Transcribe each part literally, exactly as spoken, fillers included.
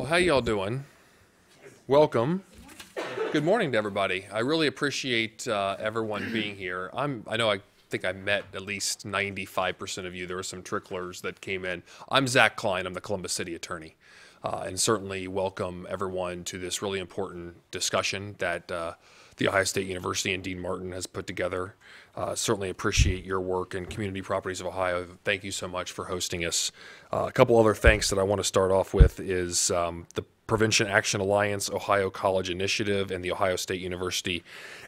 Well, how y'all doing? Welcome. Good morning to everybody. I really appreciate uh, everyone being here. I'm, I know I think I met at least ninety-five percent of you. There were some tricklers that came in. I'm Zach Klein. I'm the Columbus City Attorney. Uh, and certainly welcome everyone to this really important discussion that uh, the Ohio State University and Dean Martin has put together. Uh, certainly appreciate your work and Community Properties of Ohio. Thank you so much for hosting us. Uh, a couple other thanks that I want to start off with is um, the Prevention Action Alliance, Ohio College Initiative, and the Ohio State University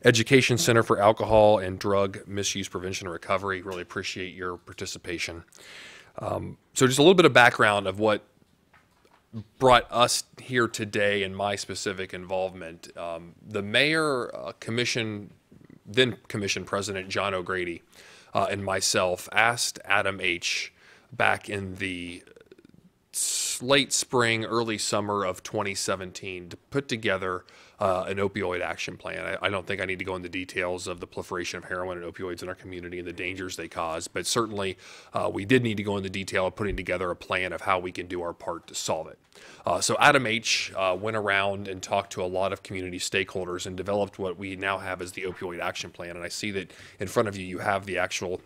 Education Center for Alcohol and Drug Misuse Prevention and Recovery. Really appreciate your participation. Um, so just a little bit of background of what brought us here today and my specific involvement. Um, the mayor, uh, commission, then commission president John O'Grady, uh, and myself asked Adam H. back in the late spring, early summer of twenty seventeen to put together uh, an opioid action plan. I, I don't think I need to go into details of the proliferation of heroin and opioids in our community and the dangers they cause, but certainly uh, we did need to go into detail of putting together a plan of how we can do our part to solve it. Uh, so Adam H. Uh, went around and talked to a lot of community stakeholders and developed what we now have as the opioid action plan. And I see that in front of you, you have the actual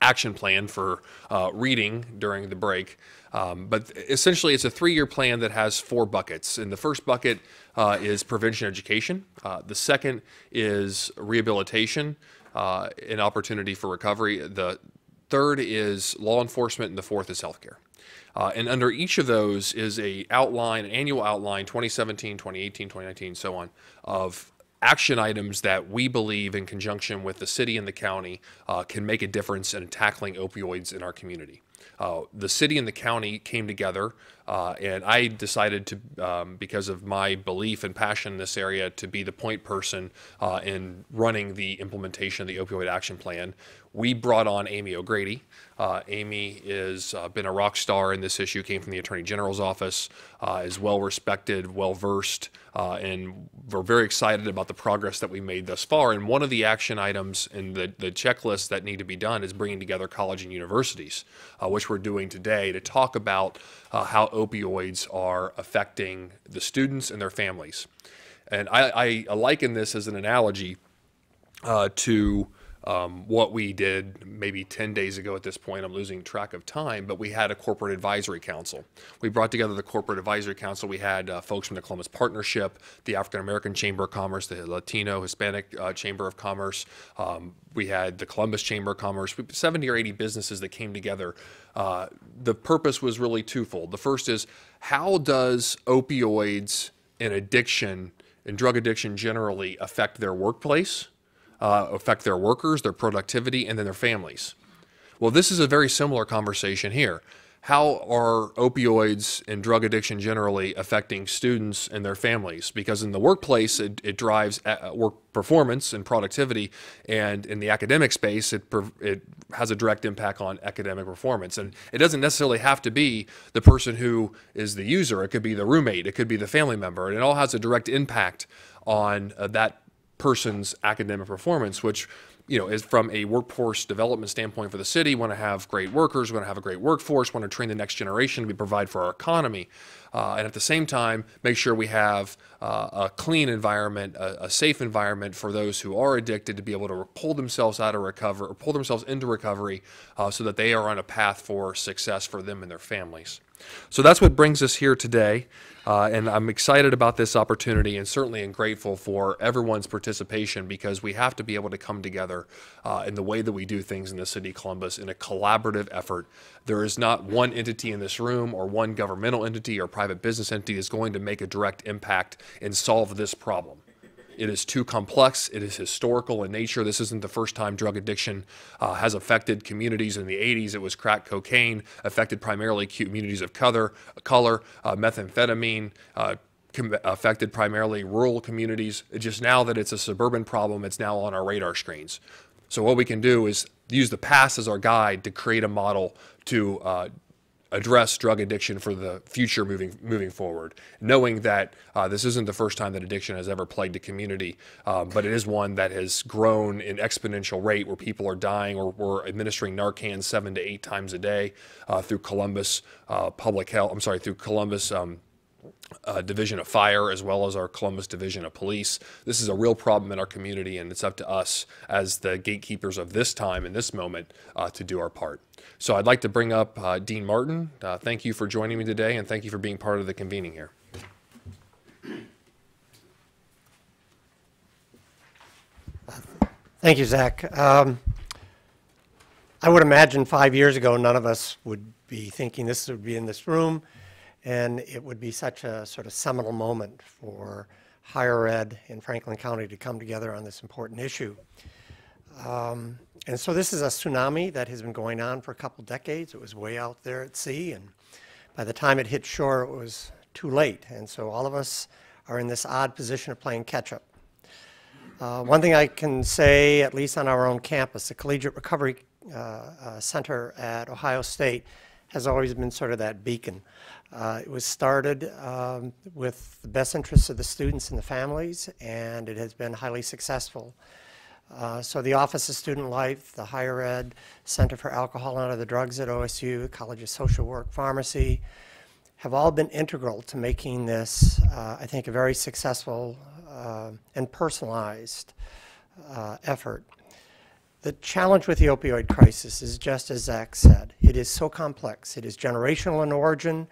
action plan for uh, reading during the break. Um, but essentially, it's a three-year plan that has four buckets. And the first bucket uh, is prevention education. Uh, the second is rehabilitation uh, and opportunity for recovery. The third is law enforcement, and the fourth is healthcare. Uh, and under each of those is a outline, an annual outline, twenty seventeen, twenty eighteen, twenty nineteen, so on, of action items that we believe in conjunction with the city and the county uh, can make a difference in tackling opioids in our community. Uh, the city and the county came together uh, and I decided to, um, because of my belief and passion in this area, to be the point person uh, in running the implementation of the opioid action plan. We brought on Amy O'Grady. Uh, Amy has uh, been a rock star in this issue, came from the Attorney General's office, uh, is well-respected, well-versed, uh, and we're very excited about the progress that we made thus far. And one of the action items in the, the checklist that need to be done is bringing together college and universities, uh, which we're doing today to talk about uh, how opioids are affecting the students and their families. And I, I liken this as an analogy uh, to Um, what we did maybe ten days ago at this point. I'm losing track of time, but we had a corporate advisory council. We brought together the corporate advisory council. We had uh, folks from the Columbus Partnership, the African American Chamber of Commerce, the Latino Hispanic uh, Chamber of Commerce. Um, we had the Columbus Chamber of Commerce, seventy or eighty businesses that came together. Uh, the purpose was really twofold. The first is, how does opioids and addiction and drug addiction generally affect their workplace? Uh, affect their workers, their productivity, and then their families. Well, this is a very similar conversation here. How are opioids and drug addiction generally affecting students and their families? Because in the workplace, it, it drives work performance and productivity, and in the academic space, it, it has a direct impact on academic performance. And it doesn't necessarily have to be the person who is the user. It could be the roommate. It could be the family member. And it all has a direct impact on uh, that person's academic performance, which, you know, is from a workforce development standpoint for the city. Want to have great workers, want to have a great workforce, want to train the next generation to provide for our economy, uh, and at the same time make sure we have uh, a clean environment, a, a safe environment for those who are addicted to be able to pull themselves out of recovery or pull themselves into recovery, uh, so that they are on a path for success for them and their families. So that's what brings us here today, uh, and I'm excited about this opportunity and certainly am grateful for everyone's participation, because we have to be able to come together uh, in the way that we do things in the city of Columbus in a collaborative effort. There is not one entity in this room or one governmental entity or private business entity that's going to make a direct impact and solve this problem. It is too complex. It is historical in nature. This isn't the first time drug addiction uh, has affected communities. In the eighties, it was crack cocaine, affected primarily communities of color, color uh, methamphetamine, uh, affected primarily rural communities. It's just now that it's a suburban problem, it's now on our radar screens. So what we can do is use the past as our guide to create a model to uh, address drug addiction for the future moving moving forward, knowing that uh, this isn't the first time that addiction has ever plagued a community, uh, but it is one that has grown in exponential rate, where people are dying, or we're administering Narcan seven to eight times a day uh, through Columbus uh, public health, I'm sorry, through Columbus um, Uh, Division of Fire, as well as our Columbus Division of Police. This is a real problem in our community, and it's up to us as the gatekeepers of this time and this moment uh, to do our part. So I'd like to bring up uh, Dean Martin. Uh, thank you for joining me today, and thank you for being part of the convening here. Thank you, Zach. Um, I would imagine five years ago, none of us would be thinking this would be in this room. And it would be such a sort of seminal moment for higher ed in Franklin County to come together on this important issue. Um, and so this is a tsunami that has been going on for a couple decades. It was way out there at sea, and by the time it hit shore, it was too late. And so all of us are in this odd position of playing catch-up. Uh, one thing I can say, at least on our own campus, the Collegiate Recovery uh, uh, Center at Ohio State has always been sort of that beacon. Uh, it was started um, with the best interests of the students and the families, and it has been highly successful. Uh, so the Office of Student Life, the Higher Ed Center for Alcohol and Other Drugs at O S U, the College of Social Work, Pharmacy, have all been integral to making this, uh, I think, a very successful uh, and personalized uh, effort. The challenge with the opioid crisis is just as Zach said. It is so complex. It is generational in origin,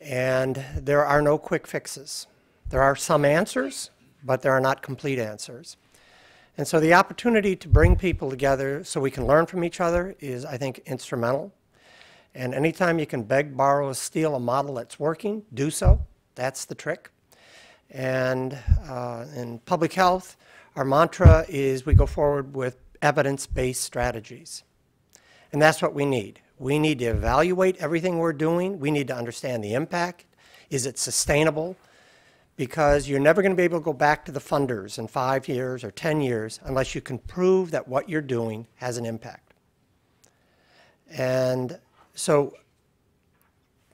and there are no quick fixes. There are some answers, but there are not complete answers. And so the opportunity to bring people together so we can learn from each other is, I think, instrumental. And anytime you can beg, borrow, steal a model that's working, do so. That's the trick. And uh, in public health, our mantra is we go forward with evidence-based strategies. And that's what we need. We need to evaluate everything we're doing. We need to understand the impact. Is it sustainable? Because you're never going to be able to go back to the funders in five years or ten years unless you can prove that what you're doing has an impact. And so,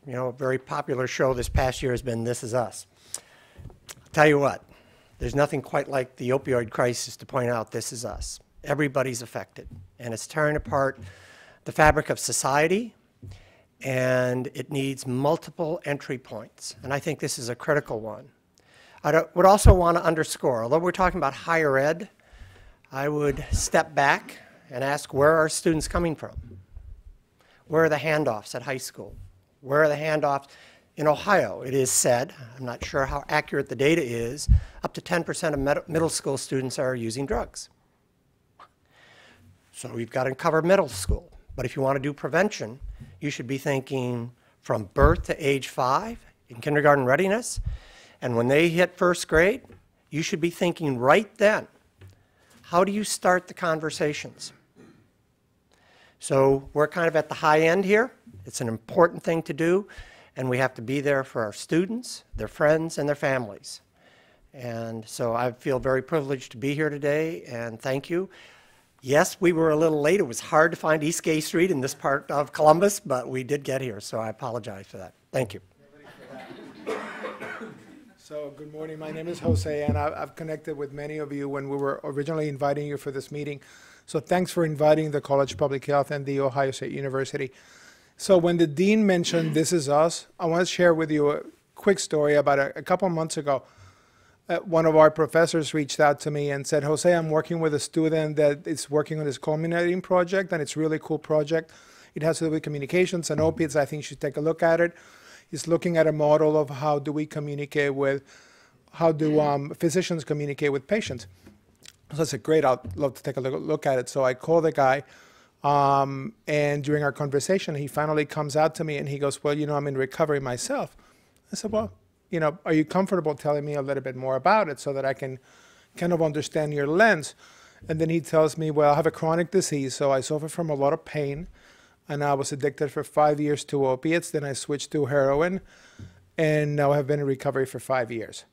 you know, a very popular show this past year has been This Is Us. I'll tell you what, there's nothing quite like the opioid crisis to point out this is us. Everybody's affected, and it's tearing apart the fabric of society, and it needs multiple entry points, and I think this is a critical one. I would also want to underscore, although we're talking about higher ed, I would step back and ask, where are students coming from? Where are the handoffs at high school? Where are the handoffs? In Ohio, it is said, I'm not sure how accurate the data is, up to ten percent of med- middle school students are using drugs. So we've got to cover middle school. But if you want to do prevention, you should be thinking from birth to age five in kindergarten readiness. And when they hit first grade, you should be thinking right then, how do you start the conversations? So we're kind of at the high end here. It's an important thing to do. And we have to be there for our students, their friends, and their families. And so I feel very privileged to be here today, and thank you. Yes, we were a little late. It was hard to find East Gay Street in this part of Columbus, but we did get here, so I apologize for that. Thank you. So good morning. My name is Jose, and I've connected with many of you when we were originally inviting you for this meeting. So thanks for inviting the College of Public Health and the Ohio State University. So when the dean mentioned This Is Us, I want to share with you a quick story about a, a couple months ago. Uh, one of our professors reached out to me and said, Jose, I'm working with a student that is working on this culminating project, and it's a really cool project. It has to do with communications and opiates. I think you should take a look at it. He's looking at a model of how do we communicate with, how do um, physicians communicate with patients. So I said, great, I'd love to take a look, look at it. So I called the guy, um, and during our conversation, he finally comes out to me and he goes, well, you know, I'm in recovery myself. I said, well, you know, are you comfortable telling me a little bit more about it so that I can kind of understand your lens? And then he tells me, well, I have a chronic disease, so I suffer from a lot of pain, and I was addicted for five years to opiates, then I switched to heroin, and now I have been in recovery for five years.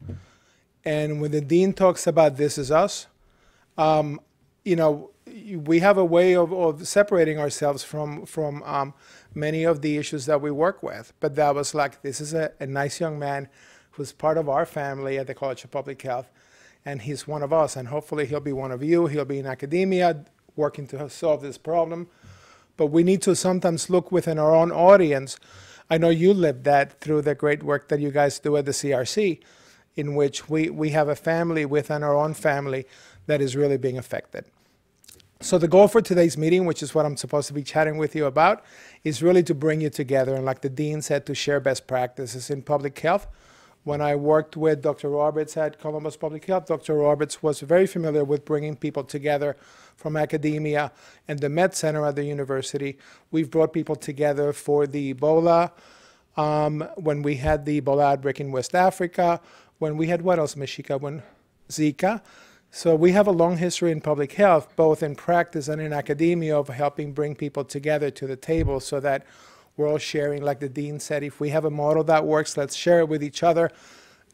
And when the dean talks about This Is Us, um, you know, we have a way of, of separating ourselves from, from um, many of the issues that we work with. But that was like, this is a, a nice young man who's part of our family at the College of Public Health, and he's one of us, and hopefully he'll be one of you. He'll be in academia working to solve this problem. But we need to sometimes look within our own audience I know you lived that through the great work that you guys do at the C R C, in which we, we have a family within our own family that is really being affected. So the goal for today's meeting, which is what I'm supposed to be chatting with you about, is really to bring you together, and like the dean said, to share best practices in public health. When I worked with Doctor Roberts at Columbus Public Health, Doctor Roberts was very familiar with bringing people together from academia and the Med Center at the university. We've brought people together for the Ebola, um, when we had the Ebola outbreak in West Africa, when we had, what else, Mashika, when Zika. So we have a long history in public health, both in practice and in academia, of helping bring people together to the table so that we're all sharing. Like the dean said, if we have a model that works, let's share it with each other,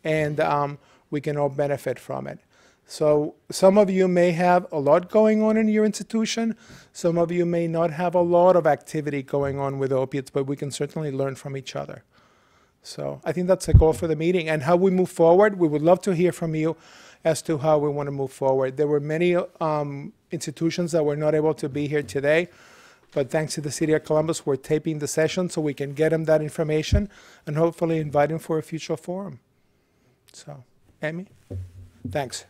and um, we can all benefit from it. So some of you may have a lot going on in your institution. Some of you may not have a lot of activity going on with opiates, but we can certainly learn from each other. So I think that's the goal for the meeting. And how we move forward, we would love to hear from you as to how we want to move forward. There were many um, institutions that were not able to be here today, but thanks to the City of Columbus, we're taping the session so we can get them that information and hopefully invite them for a future forum. So, Amy, thanks.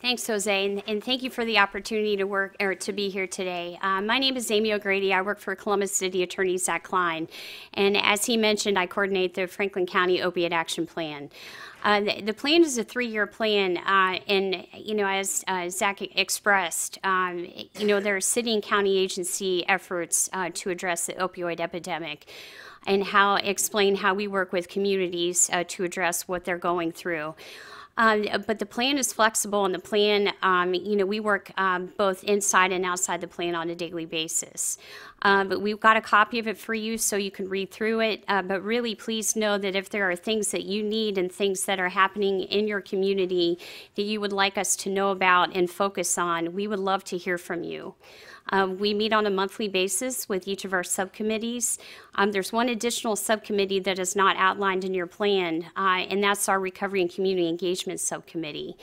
Thanks, Jose, and, and thank you for the opportunity to work or to be here today. Uh, my name is Amy O'Grady. I work for Columbus City Attorney Zach Klein, and as he mentioned, I coordinate the Franklin County Opiate Action Plan. Uh, the, the plan is a three-year plan, uh, and you know, as uh, Zach expressed, um, you know, there are city and county agency efforts uh, to address the opioid epidemic, and how explain how we work with communities uh, to address what they're going through. Um, but the plan is flexible, and the plan, um, you know, we work um, both inside and outside the plan on a daily basis. Um, but we've got a copy of it for you so you can read through it. Uh, but really, please know that if there are things that you need and things that are happening in your community that you would like us to know about and focus on, we would love to hear from you. Um, we meet on a monthly basis with each of our subcommittees. Um, there's one additional subcommittee that is not outlined in your plan, uh, and that's our Recovery and Community Engagement Subcommittee.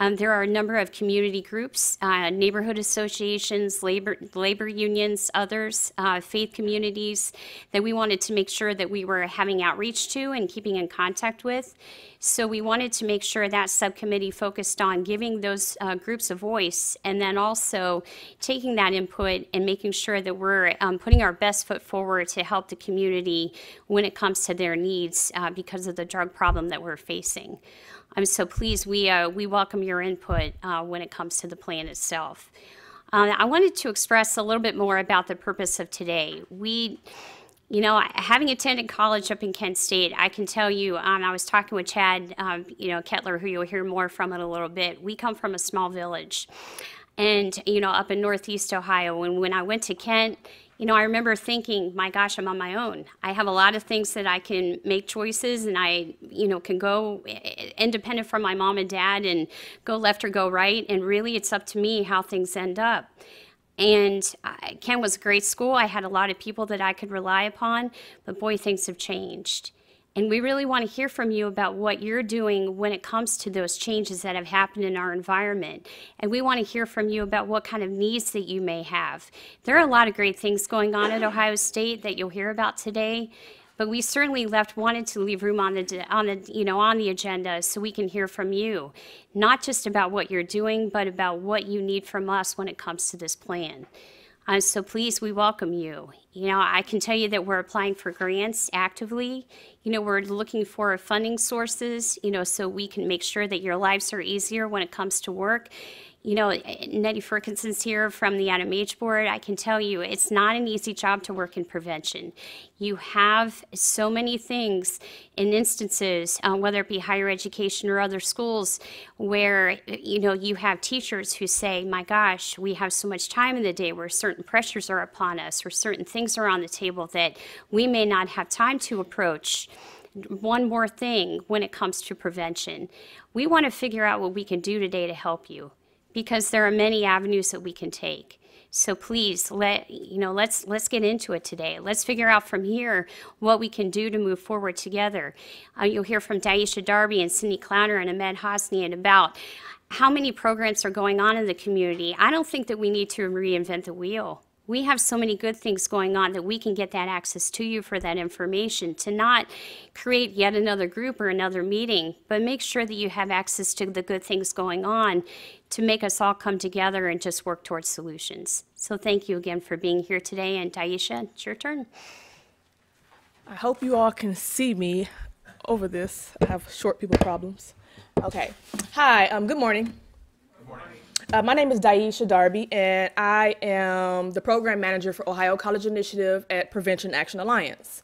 Um, there are a number of community groups, uh, neighborhood associations, labor, labor unions, others, uh, faith communities that we wanted to make sure that we were having outreach to and keeping in contact with. So we wanted to make sure that subcommittee focused on giving those uh, groups a voice, and then also taking that input and making sure that we're um, putting our best foot forward to help the community when it comes to their needs uh, because of the drug problem that we're facing. Um, so please, we, uh, we welcome your input uh, when it comes to the plan itself. Uh, I wanted to express a little bit more about the purpose of today. We, you know, having attended college up in Kent State, I can tell you, um, I was talking with Chad, um, you know, Kettler, who you'll hear more from in a little bit. We come from a small village, and, you know, up in Northeast Ohio. And when I went to Kent, you know, I remember thinking, my gosh, I'm on my own. I have a lot of things that I can make choices, and I, you know, can go independent from my mom and dad and go left or go right. And really, it's up to me how things end up. And Kent was a great school. I had a lot of people that I could rely upon, but boy, things have changed. And we really want to hear from you about what you're doing when it comes to those changes that have happened in our environment. And we want to hear from you about what kind of needs that you may have. There are a lot of great things going on at Ohio State that you'll hear about today, but we certainly left wanted to leave room on the on the you know on the agenda so we can hear from you, not just about what you're doing, but about what you need from us when it comes to this plan. Uh, so please, we welcome you. You know, I can tell you that we're applying for grants actively. You know, we're looking for funding sources, you know, so we can make sure that your lives are easier when it comes to work. You know, Nettie Ferguson's here from the Adam H. board. I can tell you it's not an easy job to work in prevention. You have so many things in instances, uh, whether it be higher education or other schools, where, you know, you have teachers who say, my gosh, we have so much time in the day where certain pressures are upon us or certain things are on the table that we may not have time to approach. One more thing when it comes to prevention. We want to figure out what we can do today to help you, because there are many avenues that we can take. So please, let, you know, let's, let's get into it today. Let's figure out from here what we can do to move forward together. Uh, you'll hear from Daisha Darby and Cindy Clowner and Ahmed Hosni and about how many programs are going on in the community. I don't think that we need to reinvent the wheel. We have so many good things going on that we can get that access to you for that information, to not create yet another group or another meeting, but make sure that you have access to the good things going on to make us all come together and just work towards solutions. So thank you again for being here today. And Daisha, it's your turn. I hope you all can see me over this. I have short people problems. Okay. Hi, um, good morning. Good morning. Uh, my name is Daisha Darby, and I am the program manager for Ohio College Initiative at Prevention Action Alliance.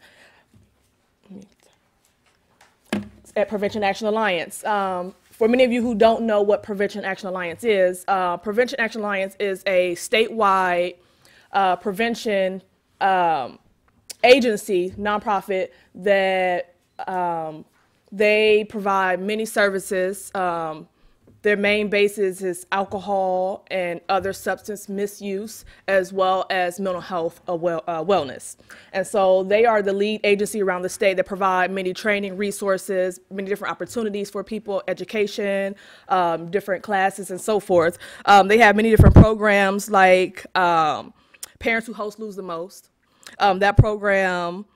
At Prevention Action Alliance. Um, for many of you who don't know what Prevention Action Alliance is, uh, Prevention Action Alliance is a statewide uh, prevention um, agency, nonprofit, that um, they provide many services. Um, Their main basis is alcohol and other substance misuse, as well as mental health uh, well, uh, wellness. And so they are the lead agency around the state that provide many training resources, many different opportunities for people, education, um, different classes, and so forth. Um, they have many different programs like um, Parents Who Host Lose the Most. Um, that program,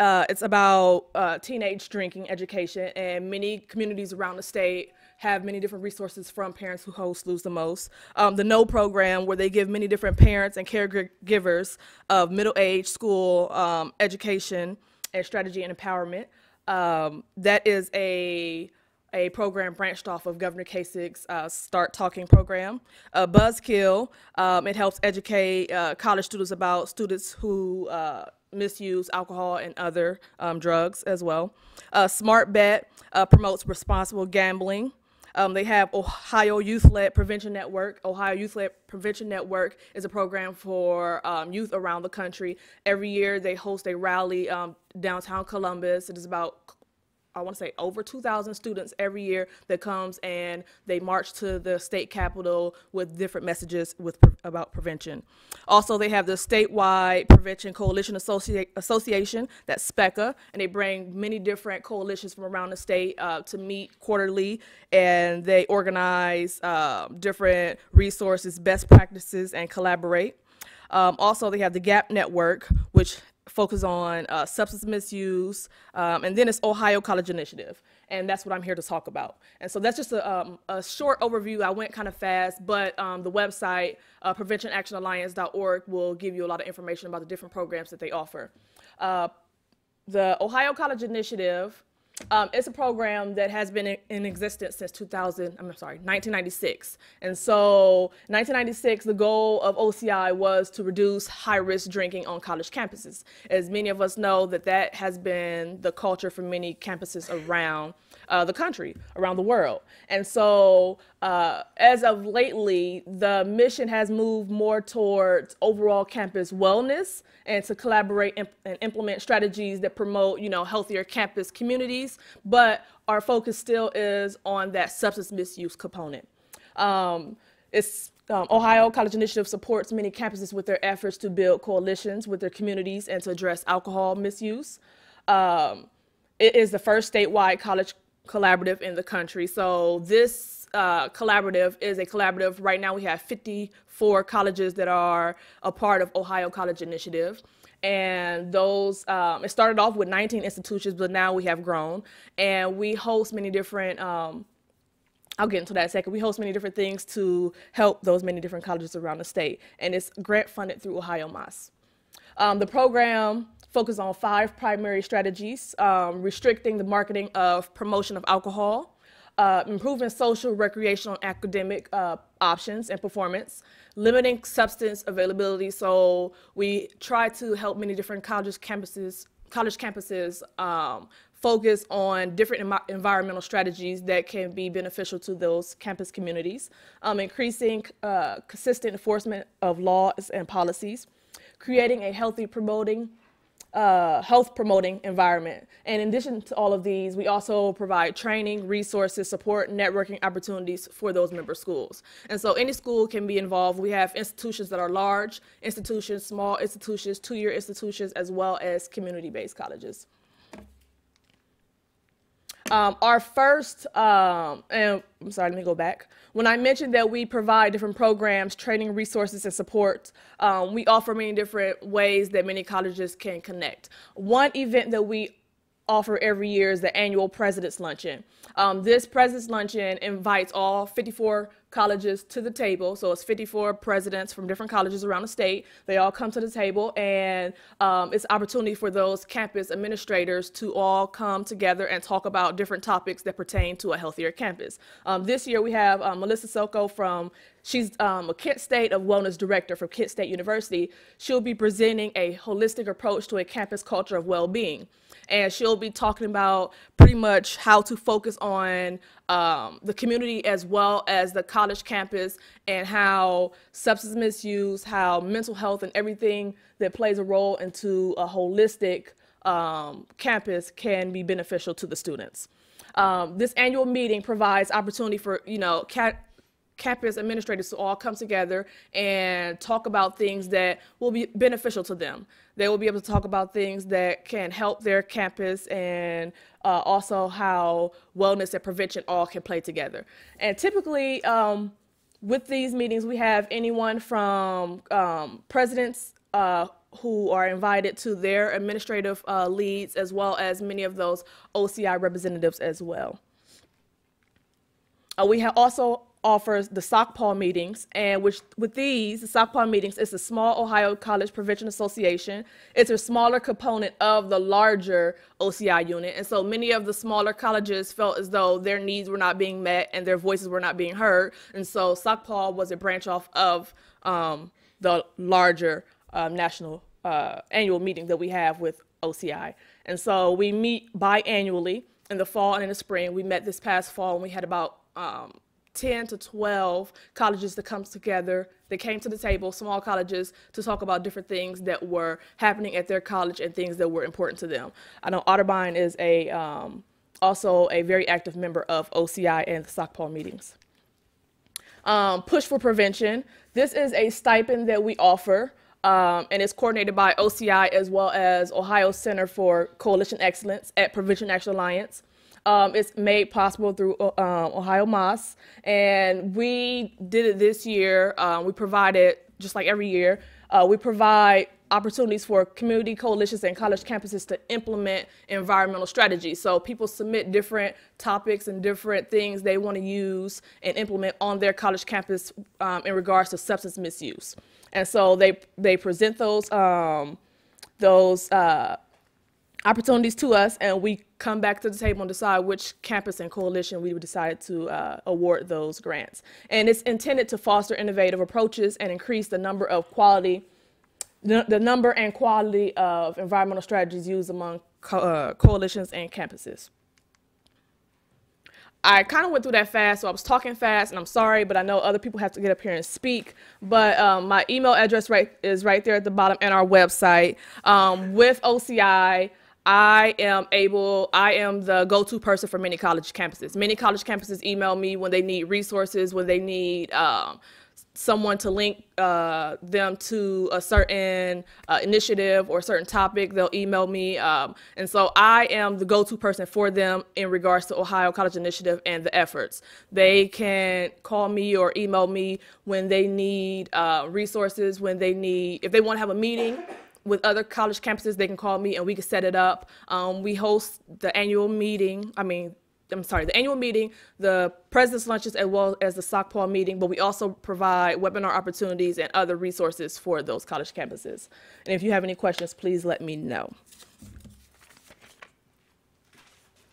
uh, it's about uh, teenage drinking education, and many communities around the state have many different resources from Parents Who Host Lose the Most. Um, the No program, where they give many different parents and caregivers of middle age school um, education and strategy and empowerment. Um, that is a, a program branched off of Governor Kasich's uh, Start Talking program. Uh, Buzzkill, um, it helps educate uh, college students about students who uh, misuse alcohol and other um, drugs as well. Uh, Smart Bet uh, promotes responsible gambling. Um, they have Ohio Youth-Led Prevention Network. Ohio Youth-Led Prevention Network is a program for um, youth around the country. Every year they host a rally um, downtown Columbus. It is about, I want to say, over two thousand students every year that comes, and they march to the state capitol with different messages with about prevention. Also, they have the statewide Prevention Coalition Associ Association, that's SPECA, and they bring many different coalitions from around the state uh, to meet quarterly, and they organize uh, different resources, best practices, and collaborate. Um, also, they have the GAP Network, which focus on uh, substance misuse, um, and then it's Ohio College Initiative, and that's what I'm here to talk about. And so that's just a, um, a short overview. I went kind of fast, but um, the website, uh, prevention action alliance dot org, will give you a lot of information about the different programs that they offer. Uh, the Ohio College Initiative, um, it's a program that has been in, in existence since two thousand, I'm sorry, nineteen ninety-six. And so nineteen ninety-six, the goal of O C I was to reduce high-risk drinking on college campuses. As many of us know, that that has been the culture for many campuses around uh, the country, around the world. And so uh, as of lately, the mission has moved more towards overall campus wellness and to collaborate and, and implement strategies that promote, you know, healthier campus communities. But our focus still is on that substance misuse component. Um, it's, um, Ohio College Initiative supports many campuses with their efforts to build coalitions with their communities and to address alcohol misuse. Um, it is the first statewide college collaborative in the country. So this uh, collaborative is a collaborative. Right now we have fifty-four colleges that are a part of Ohio College Initiative. And those, um, it started off with nineteen institutions, but now we have grown, and we host many different, um, I'll get into that in a second, we host many different things to help those many different colleges around the state, and it's grant funded through Ohio MOSS. Um, the program focuses on five primary strategies: um, restricting the marketing of promotion of alcohol, Uh, improving social, recreational, and academic uh, options and performance, limiting substance availability. So we try to help many different college campuses, college campuses um, focus on different em environmental strategies that can be beneficial to those campus communities, um, increasing uh, consistent enforcement of laws and policies, creating a healthy promoting Uh, health promoting environment. And in addition to all of these, we also provide training, resources, support, networking opportunities for those member schools. And so any school can be involved. We have institutions that are large, institutions, small institutions, two-year institutions, as well as community-based colleges. Um, our first, um, and I'm sorry, let me go back. When I mentioned that we provide different programs, training, resources, and support, um, we offer many different ways that many colleges can connect. One event that we offer every year is the annual President's Luncheon. Um, this President's Luncheon invites all fifty-four colleges to the table. So it's fifty-four presidents from different colleges around the state. They all come to the table, and um, it's an opportunity for those campus administrators to all come together and talk about different topics that pertain to a healthier campus. Um, this year we have um, Melissa Soko from, she's um, a Kent State of Wellness Director for Kent State University. She'll be presenting a holistic approach to a campus culture of well-being. And she'll be talking about pretty much how to focus on Um, the community as well as the college campus, and how substance misuse, how mental health, and everything that plays a role into a holistic um, campus can be beneficial to the students. Um, this annual meeting provides opportunity for, you know, cat campus administrators to all come together and talk about things that will be beneficial to them. They will be able to talk about things that can help their campus, and uh, also how wellness and prevention all can play together. And typically um, with these meetings, we have anyone from um, presidents uh, who are invited to their administrative uh, leads, as well as many of those O C I representatives as well. Uh, we have also offers the SOCPAL meetings, and which with these, the SOCPAL meetings, it's a small Ohio College Prevention Association. It's a smaller component of the larger O C I unit, and so many of the smaller colleges felt as though their needs were not being met and their voices were not being heard, and so SOCPAL was a branch off of um, the larger um, national uh, annual meeting that we have with O C I. And so we meet biannually in the fall and in the spring. We met this past fall, and we had about um, ten to twelve colleges that come together. They came to the table, small colleges, to talk about different things that were happening at their college and things that were important to them. I know Otterbein is a, um, also a very active member of O C I and the SOCPAL meetings. Um, Push for Prevention. This is a stipend that we offer, um, and it's coordinated by O C I as well as Ohio Center for Coalition Excellence at Prevention Action Alliance. Um, it's made possible through um, Ohio MOSS, and we did it this year. Um, we provided, just like every year, uh, we provide opportunities for community coalitions and college campuses to implement environmental strategies. So people submit different topics and different things they want to use and implement on their college campus um, in regards to substance misuse. And so they, they present those, um, those uh, opportunities to us, and we come back to the table and decide which campus and coalition we decided to uh, award those grants. And it's intended to foster innovative approaches and increase the number of quality, the number and quality of environmental strategies used among co uh, coalitions and campuses. I kind of went through that fast, so I was talking fast, and I'm sorry, but I know other people have to get up here and speak. But um, my email address right, is right there at the bottom, and our website. Um, with O C I, I am able, I am the go-to person for many college campuses. Many college campuses email me when they need resources, when they need um, someone to link uh, them to a certain uh, initiative or a certain topic. They'll email me. Um, and so I am the go-to person for them in regards to Ohio College Initiative and the efforts. They can call me or email me when they need uh, resources, when they need, if they want to have a meeting with other college campuses, they can call me and we can set it up. Um, we host the annual meeting, I mean, I'm sorry, the annual meeting, the President's Lunches, as well as the SOCPAL meeting, but we also provide webinar opportunities and other resources for those college campuses. And if you have any questions, please let me know.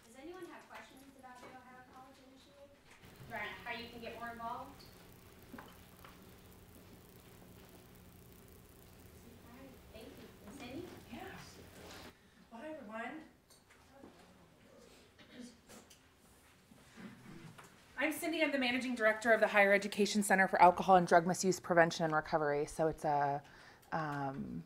Does anyone have questions about the Ohio College Initiative? Or how you can get more involved? I'm Cindy. I'm the Managing Director of the Higher Education Center for Alcohol and Drug Misuse Prevention and Recovery. So it's a, um,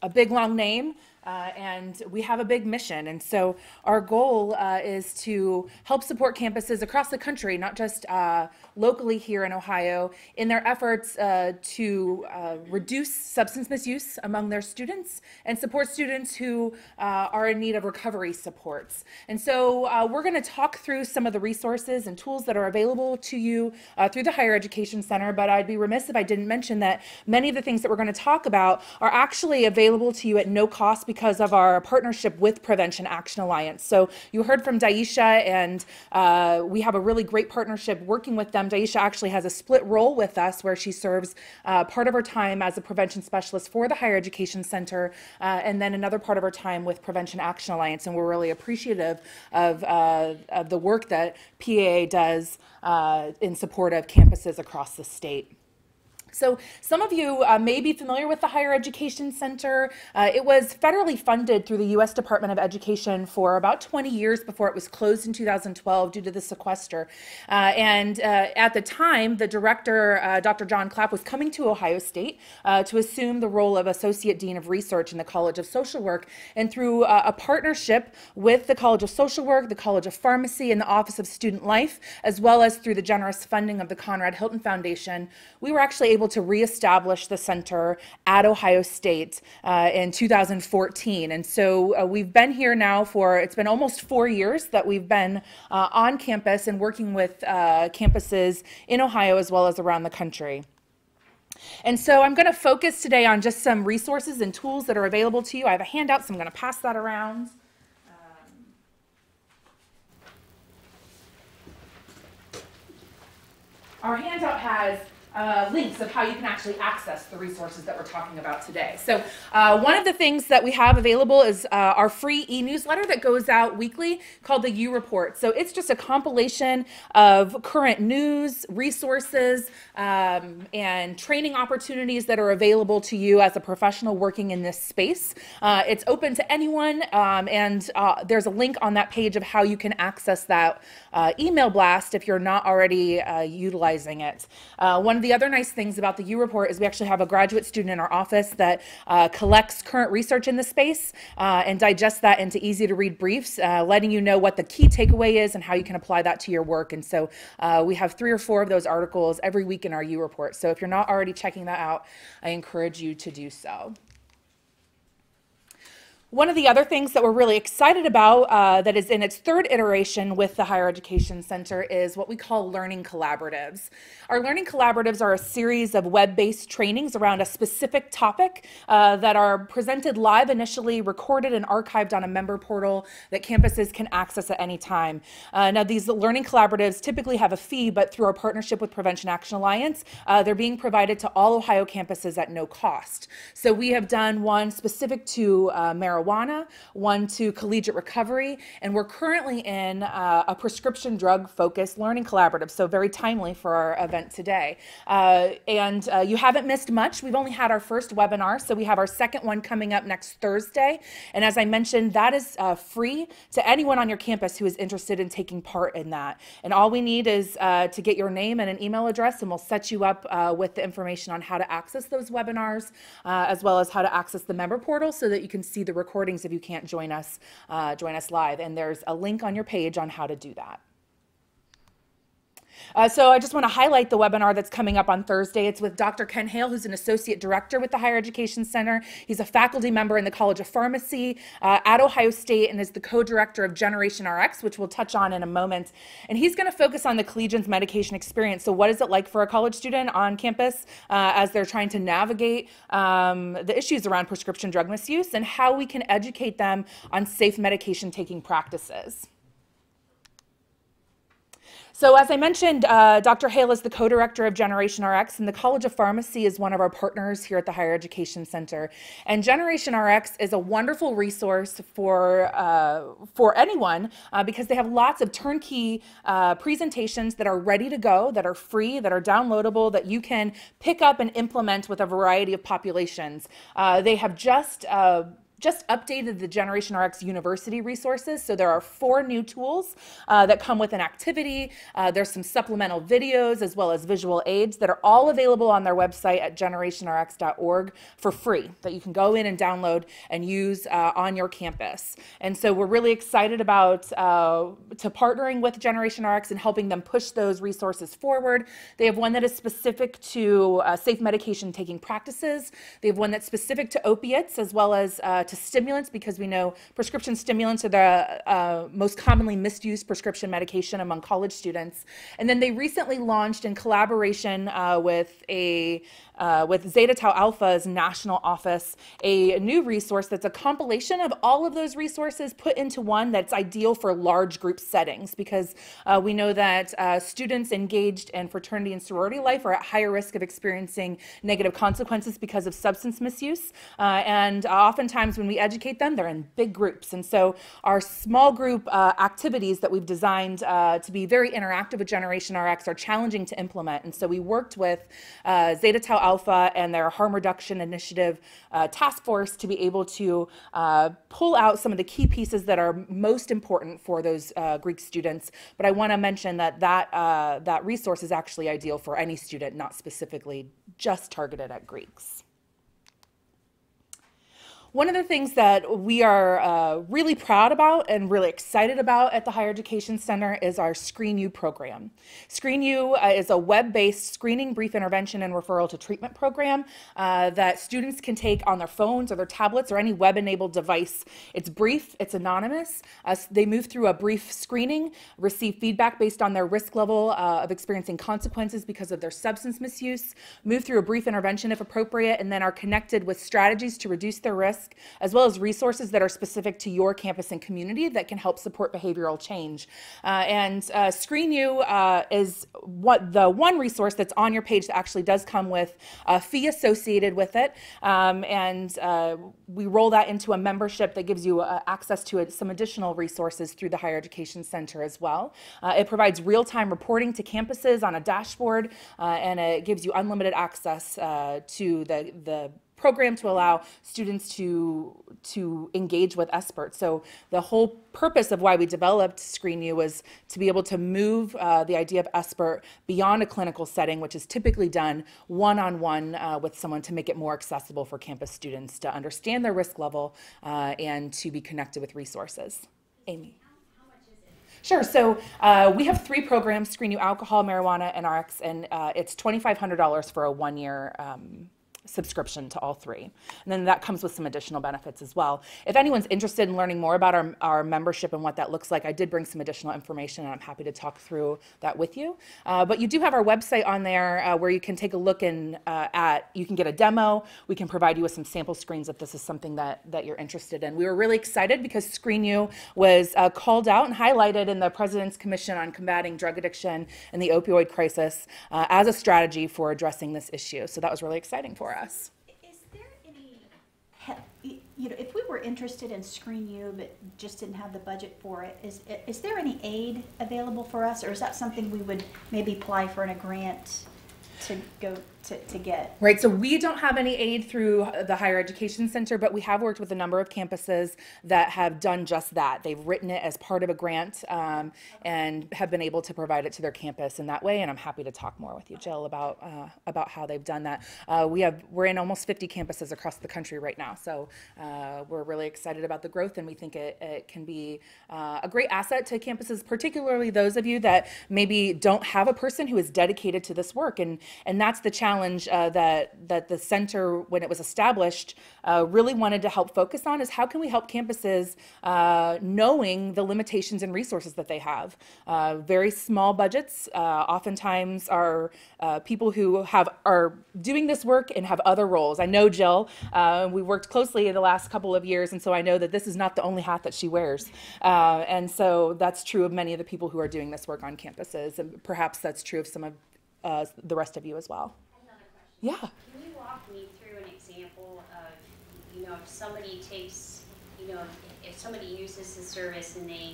a big, long name, Uh, and we have a big mission. And so our goal uh, is to help support campuses across the country, not just uh, locally here in Ohio, in their efforts uh, to uh, reduce substance misuse among their students and support students who uh, are in need of recovery supports. And so uh, we're going to talk through some of the resources and tools that are available to you uh, through the Higher Education Center, but I'd be remiss if I didn't mention that many of the things that we're going to talk about are actually available to you at no cost because of our partnership with Prevention Action Alliance. So you heard from Daisha, and uh, we have a really great partnership working with them. Daisha actually has a split role with us where she serves uh, part of her time as a prevention specialist for the Higher Education Center uh, and then another part of her time with Prevention Action Alliance, and we're really appreciative of, uh, of the work that P A A does uh, in support of campuses across the state. So some of you uh, may be familiar with the Higher Education Center. Uh, it was federally funded through the U S Department of Education for about twenty years before it was closed in two thousand twelve due to the sequester. Uh, and uh, at the time, the director, uh, Doctor John Clapp, was coming to Ohio State uh, to assume the role of Associate Dean of Research in the College of Social Work. And through uh, a partnership with the College of Social Work, the College of Pharmacy, and the Office of Student Life, as well as through the generous funding of the Conrad Hilton Foundation, we were actually able to reestablish the center at Ohio State uh, in two thousand fourteen. And so uh, we've been here now for, it's been almost four years that we've been uh, on campus and working with uh, campuses in Ohio as well as around the country. And so I'm going to focus today on just some resources and tools that are available to you. I have a handout, so I'm going to pass that around. Um, our handout has Uh, links of how you can actually access the resources that we're talking about today. So uh, one of the things that we have available is uh, our free e-newsletter that goes out weekly called the U Report. So it's just a compilation of current news, resources, um, and training opportunities that are available to you as a professional working in this space. Uh, it's open to anyone, um, and uh, there's a link on that page of how you can access that uh, email blast if you're not already uh, utilizing it. Uh, one One of the other nice things about the U Report is we actually have a graduate student in our office that uh, collects current research in the space uh, and digests that into easy to read briefs, uh, letting you know what the key takeaway is and how you can apply that to your work. And so uh, we have three or four of those articles every week in our U Report. So if you're not already checking that out, I encourage you to do so. One of the other things that we're really excited about uh, that is in its third iteration with the Higher Education Center is what we call Learning Collaboratives. Our Learning Collaboratives are a series of web-based trainings around a specific topic uh, that are presented live initially, recorded and archived on a member portal that campuses can access at any time. Uh, now these Learning Collaboratives typically have a fee, but through our partnership with Prevention Action Alliance, uh, they're being provided to all Ohio campuses at no cost. So we have done one specific to uh, marijuana, one to collegiate recovery, and we're currently in uh, a prescription drug focused learning collaborative, so very timely for our event today. Uh, and uh, you haven't missed much. We've only had our first webinar, so we have our second one coming up next Thursday. And as I mentioned, that is uh, free to anyone on your campus who is interested in taking part in that. And all we need is uh, to get your name and an email address, and we'll set you up uh, with the information on how to access those webinars, uh, as well as how to access the member portal so that you can see the recording recordings if you can't join us, uh, join us live. And there's a link on your page on how to do that. Uh, so I just want to highlight the webinar that's coming up on Thursday. It's with Doctor Ken Hale, who's an associate director with the Higher Education Center. He's a faculty member in the College of Pharmacy uh, at Ohio State and is the co-director of Generation Rx, which we'll touch on in a moment. And he's going to focus on the collegian's medication experience. So what is it like for a college student on campus uh, as they're trying to navigate um, the issues around prescription drug misuse and how we can educate them on safe medication taking practices. So as I mentioned, uh, Doctor Hale is the co-director of Generation Rx, and the College of Pharmacy is one of our partners here at the Higher Education Center. And Generation Rx is a wonderful resource for, uh, for anyone uh, because they have lots of turnkey uh, presentations that are ready to go, that are free, that are downloadable, that you can pick up and implement with a variety of populations. Uh, they have just uh, just updated the Generation Rx University resources. So there are four new tools uh, that come with an activity. Uh, there's some supplemental videos as well as visual aids that are all available on their website at generation r x dot org for free, that you can go in and download and use uh, on your campus. And so we're really excited about uh, to partnering with Generation Rx and helping them push those resources forward. They have one that is specific to uh, safe medication taking practices. They have one that's specific to opiates as well as uh, to stimulants, because we know prescription stimulants are the uh, most commonly misused prescription medication among college students. And then they recently launched, in collaboration uh, with a uh, with Zeta Tau Alpha's national office, a new resource that's a compilation of all of those resources put into one that's ideal for large group settings, because uh, we know that uh, students engaged in fraternity and sorority life are at higher risk of experiencing negative consequences because of substance misuse, uh, and oftentimes when we educate them, they're in big groups. And so our small group uh, activities that we've designed uh, to be very interactive with Generation Rx are challenging to implement. And so we worked with uh, Zeta Tau Alpha and their Harm Reduction Initiative uh, task force to be able to uh, pull out some of the key pieces that are most important for those uh, Greek students. But I want to mention that that, uh, that resource is actually ideal for any student, not specifically just targeted at Greeks. One of the things that we are uh, really proud about and really excited about at the Higher Education Center is our ScreenU program. ScreenU uh, is a web-based screening, brief intervention, and referral to treatment program uh, that students can take on their phones or their tablets or any web-enabled device. It's brief, it's anonymous. Uh, they move through a brief screening, receive feedback based on their risk level uh, of experiencing consequences because of their substance misuse, move through a brief intervention if appropriate, and then are connected with strategies to reduce their risk, as well as resources that are specific to your campus and community that can help support behavioral change. Uh, and uh, ScreenU uh, is what the one resource that's on your page that actually does come with a fee associated with it. Um, and uh, we roll that into a membership that gives you uh, access to a, some additional resources through the Higher Education Center as well. Uh, it provides real-time reporting to campuses on a dashboard, uh, and it gives you unlimited access uh, to the, the program to allow students to to engage with SBIRT. So the whole purpose of why we developed ScreenU was to be able to move uh, the idea of SBIRT beyond a clinical setting, which is typically done one-on-one uh, with someone, to make it more accessible for campus students to understand their risk level uh, and to be connected with resources. Amy. Sure. So uh, we have three programs: ScreenU Alcohol, Marijuana, and R X, and uh, it's twenty-five hundred dollars for a one-year um, subscription to all three. And then that comes with some additional benefits as well. If anyone's interested in learning more about our, our membership and what that looks like, I did bring some additional information, and I'm happy to talk through that with you. Uh, but you do have our website on there uh, where you can take a look and uh, at, you can get a demo. We can provide you with some sample screens if this is something that, that you're interested in. We were really excited because ScreenU was uh, called out and highlighted in the President's Commission on Combating Drug Addiction and the Opioid Crisis uh, as a strategy for addressing this issue. So that was really exciting for us. Us. Is there any, you know, if we were interested in ScreenU but just didn't have the budget for it, is is there any aid available for us, or is that something we would maybe apply for in a grant to go to, to get? Right, so we don't have any aid through the Higher Education Center, but we have worked with a number of campuses that have done just that. They've written it as part of a grant um, and have been able to provide it to their campus in that way, and I'm happy to talk more with you, Jill, about uh, about how they've done that. Uh, we have, we're in almost fifty campuses across the country right now, so uh, we're really excited about the growth, and we think it, it can be uh, a great asset to campuses, particularly those of you that maybe don't have a person who is dedicated to this work. And And that's the challenge uh, that, that the center, when it was established, uh, really wanted to help focus on, is how can we help campuses uh, knowing the limitations and resources that they have. Uh, very small budgets uh, oftentimes are uh, people who have, are doing this work and have other roles. I know Jill, uh, we worked closely in the last couple of years, and so I know that this is not the only hat that she wears. Uh, and so that's true of many of the people who are doing this work on campuses, and perhaps that's true of some of Uh, the rest of you as well. Another question. Yeah. Can you walk me through an example of, you know, if somebody takes, you know, if, if somebody uses the service and they,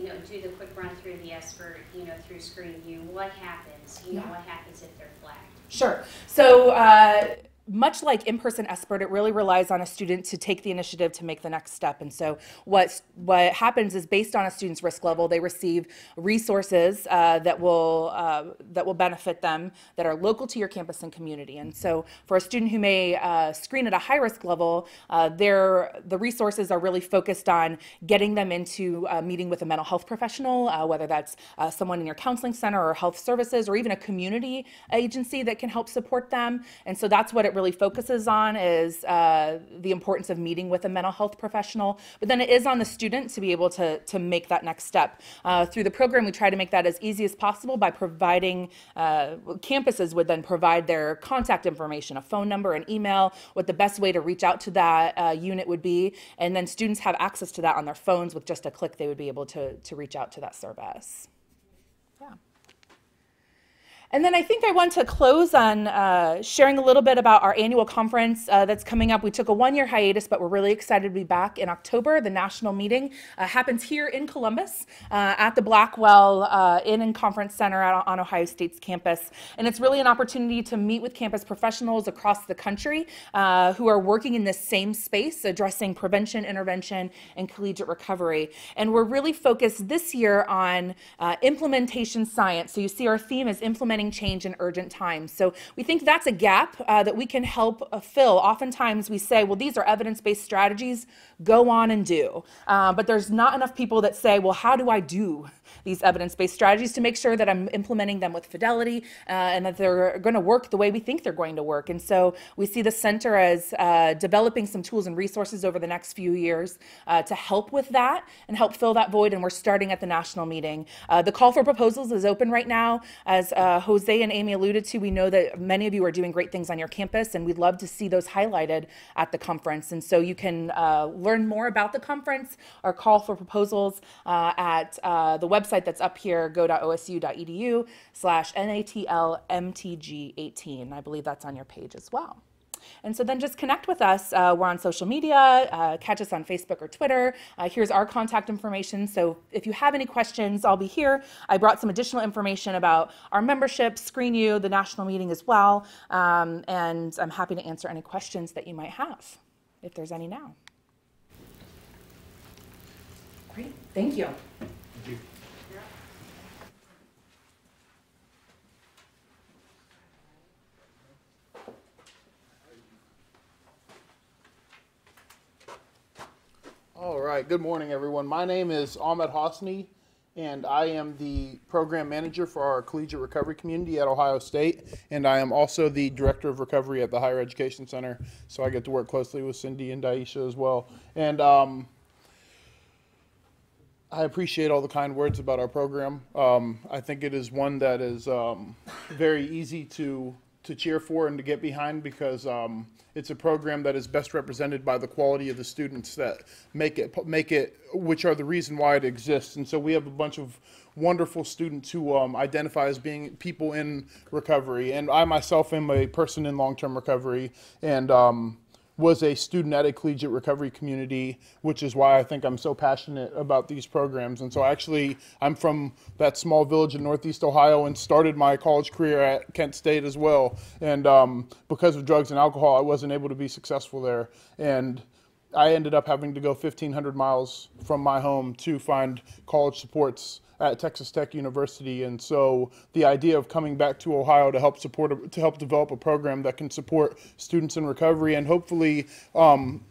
you know, do the quick run through the SBIRT, you know, through ScreenU, what happens? You yeah. know, what happens if they're flagged? Sure. So, uh, much like in-person S BIRT, it really relies on a student to take the initiative to make the next step. And so what, what happens is, based on a student's risk level, they receive resources uh, that, will, uh, that will benefit them, that are local to your campus and community. And so for a student who may uh, screen at a high-risk level, uh, the resources are really focused on getting them into a meeting with a mental health professional, uh, whether that's uh, someone in your counseling center or health services, or even a community agency that can help support them. And so that's what it really focuses on, is uh, the importance of meeting with a mental health professional. But then it is on the student to be able to, to make that next step. Uh, through the program, we try to make that as easy as possible by providing, uh, campuses would then provide their contact information, a phone number, an email, what the best way to reach out to that uh, unit would be. And then students have access to that on their phones. With just a click, they would be able to, to reach out to that service. Yeah. And then I think I want to close on uh, sharing a little bit about our annual conference uh, that's coming up. We took a one-year hiatus, but we're really excited to be back in October. The national meeting uh, happens here in Columbus uh, at the Blackwell uh, Inn and Conference Center on Ohio State's campus. And it's really an opportunity to meet with campus professionals across the country uh, who are working in this same space, addressing prevention, intervention, and collegiate recovery. And we're really focused this year on uh, implementation science. So you see our theme is implementing change in urgent times. So we think that's a gap uh, that we can help uh, fill. Oftentimes we say, well, these are evidence-based strategies, go on and do. Uh, but there's not enough people that say, well, how do I do these evidence-based strategies to make sure that I'm implementing them with fidelity uh, and that they're going to work the way we think they're going to work. And so we see the center as uh, developing some tools and resources over the next few years uh, to help with that and help fill that void. And we're starting at the national meeting. Uh, the call for proposals is open right now. As uh, Jose and Amy alluded to, we know that many of you are doing great things on your campus, and we'd love to see those highlighted at the conference. And so you can uh, learn more about the conference or call for proposals uh, at uh, the website that's up here, go dot O S U dot E D U slash N A T L M T G eighteen. I believe that's on your page as well. And so then just connect with us. Uh, we're on social media. Uh, catch us on Facebook or Twitter. Uh, here's our contact information. So if you have any questions, I'll be here. I brought some additional information about our membership, ScreenU, the national meeting as well. Um, and I'm happy to answer any questions that you might have, if there's any now. Great. Thank you. Thank you. All right, good morning, everyone. My name is Ahmed Hosni, and I am the program manager for our collegiate recovery community at Ohio State, and I am also the director of recovery at the Higher Education Center, so I get to work closely with Cindy and Daisha as well. And um, I appreciate all the kind words about our program. Um, I think it is one that is um, very easy to to cheer for and to get behind, because um, it's a program that is best represented by the quality of the students that make it, make it, which are the reason why it exists. And so we have a bunch of wonderful students who um, identify as being people in recovery. And I myself am a person in long-term recovery, and um, was a student at a collegiate recovery community, which is why I think I'm so passionate about these programs. And so actually, I'm from that small village in Northeast Ohio and started my college career at Kent State as well. And um, because of drugs and alcohol, I wasn't able to be successful there. And I ended up having to go fifteen hundred miles from my home to find college supports at Texas Tech University. And so the idea of coming back to Ohio to help support, a, to help develop a program that can support students in recovery, and hopefully um,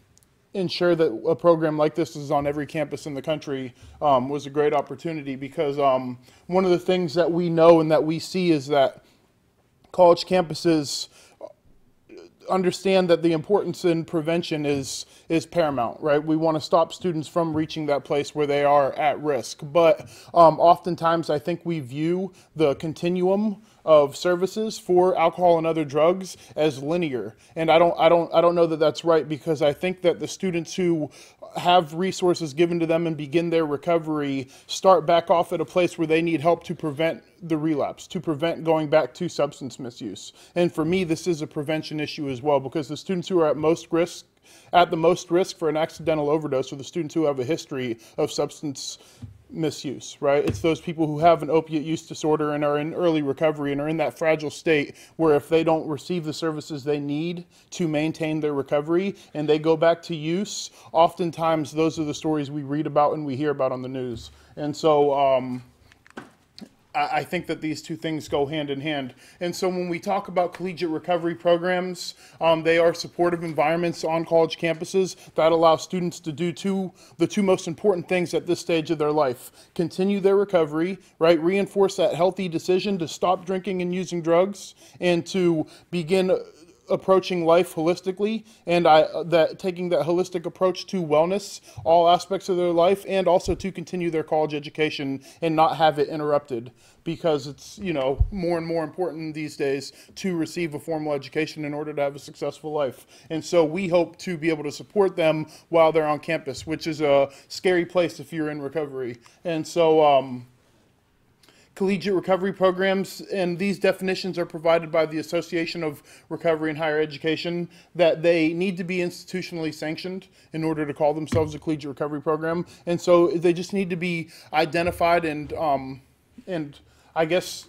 ensure that a program like this is on every campus in the country, um, was a great opportunity, because um, one of the things that we know and that we see is that college campuses understand that the importance in prevention is is paramount, right? We want to stop students from reaching that place where they are at risk. But um, oftentimes I think we view the continuum of services for alcohol and other drugs as linear. And I don't, I don't, I don't know that that's right, because I think that the students who have resources given to them and begin their recovery start back off at a place where they need help to prevent the relapse, to prevent going back to substance misuse. And for me, this is a prevention issue as well, because the students who are at most risk, at the most risk for an accidental overdose, are the students who have a history of substance misuse, right? It's those people who have an opiate use disorder and are in early recovery and are in that fragile state where if they don't receive the services they need to maintain their recovery and they go back to use, oftentimes those are the stories we read about and we hear about on the news. And so um, I, I think that these two things go hand in hand. And so when we talk about collegiate recovery programs, um, they are supportive environments on college campuses that allow students to do two, the two most important things at this stage of their life: continue their recovery, right? Reinforce that healthy decision to stop drinking and using drugs and to begin approaching life holistically, and I, that taking that holistic approach to wellness, all aspects of their life, and also to continue their college education and not have it interrupted, because it's, you know, more and more important these days to receive a formal education in order to have a successful life. And so we hope to be able to support them while they're on campus, which is a scary place if you're in recovery. And so um, collegiate recovery programs, and these definitions are provided by the Association of Recovery and Higher Education, that they need to be institutionally sanctioned in order to call themselves a collegiate recovery program. And so they just need to be identified, and um, and I guess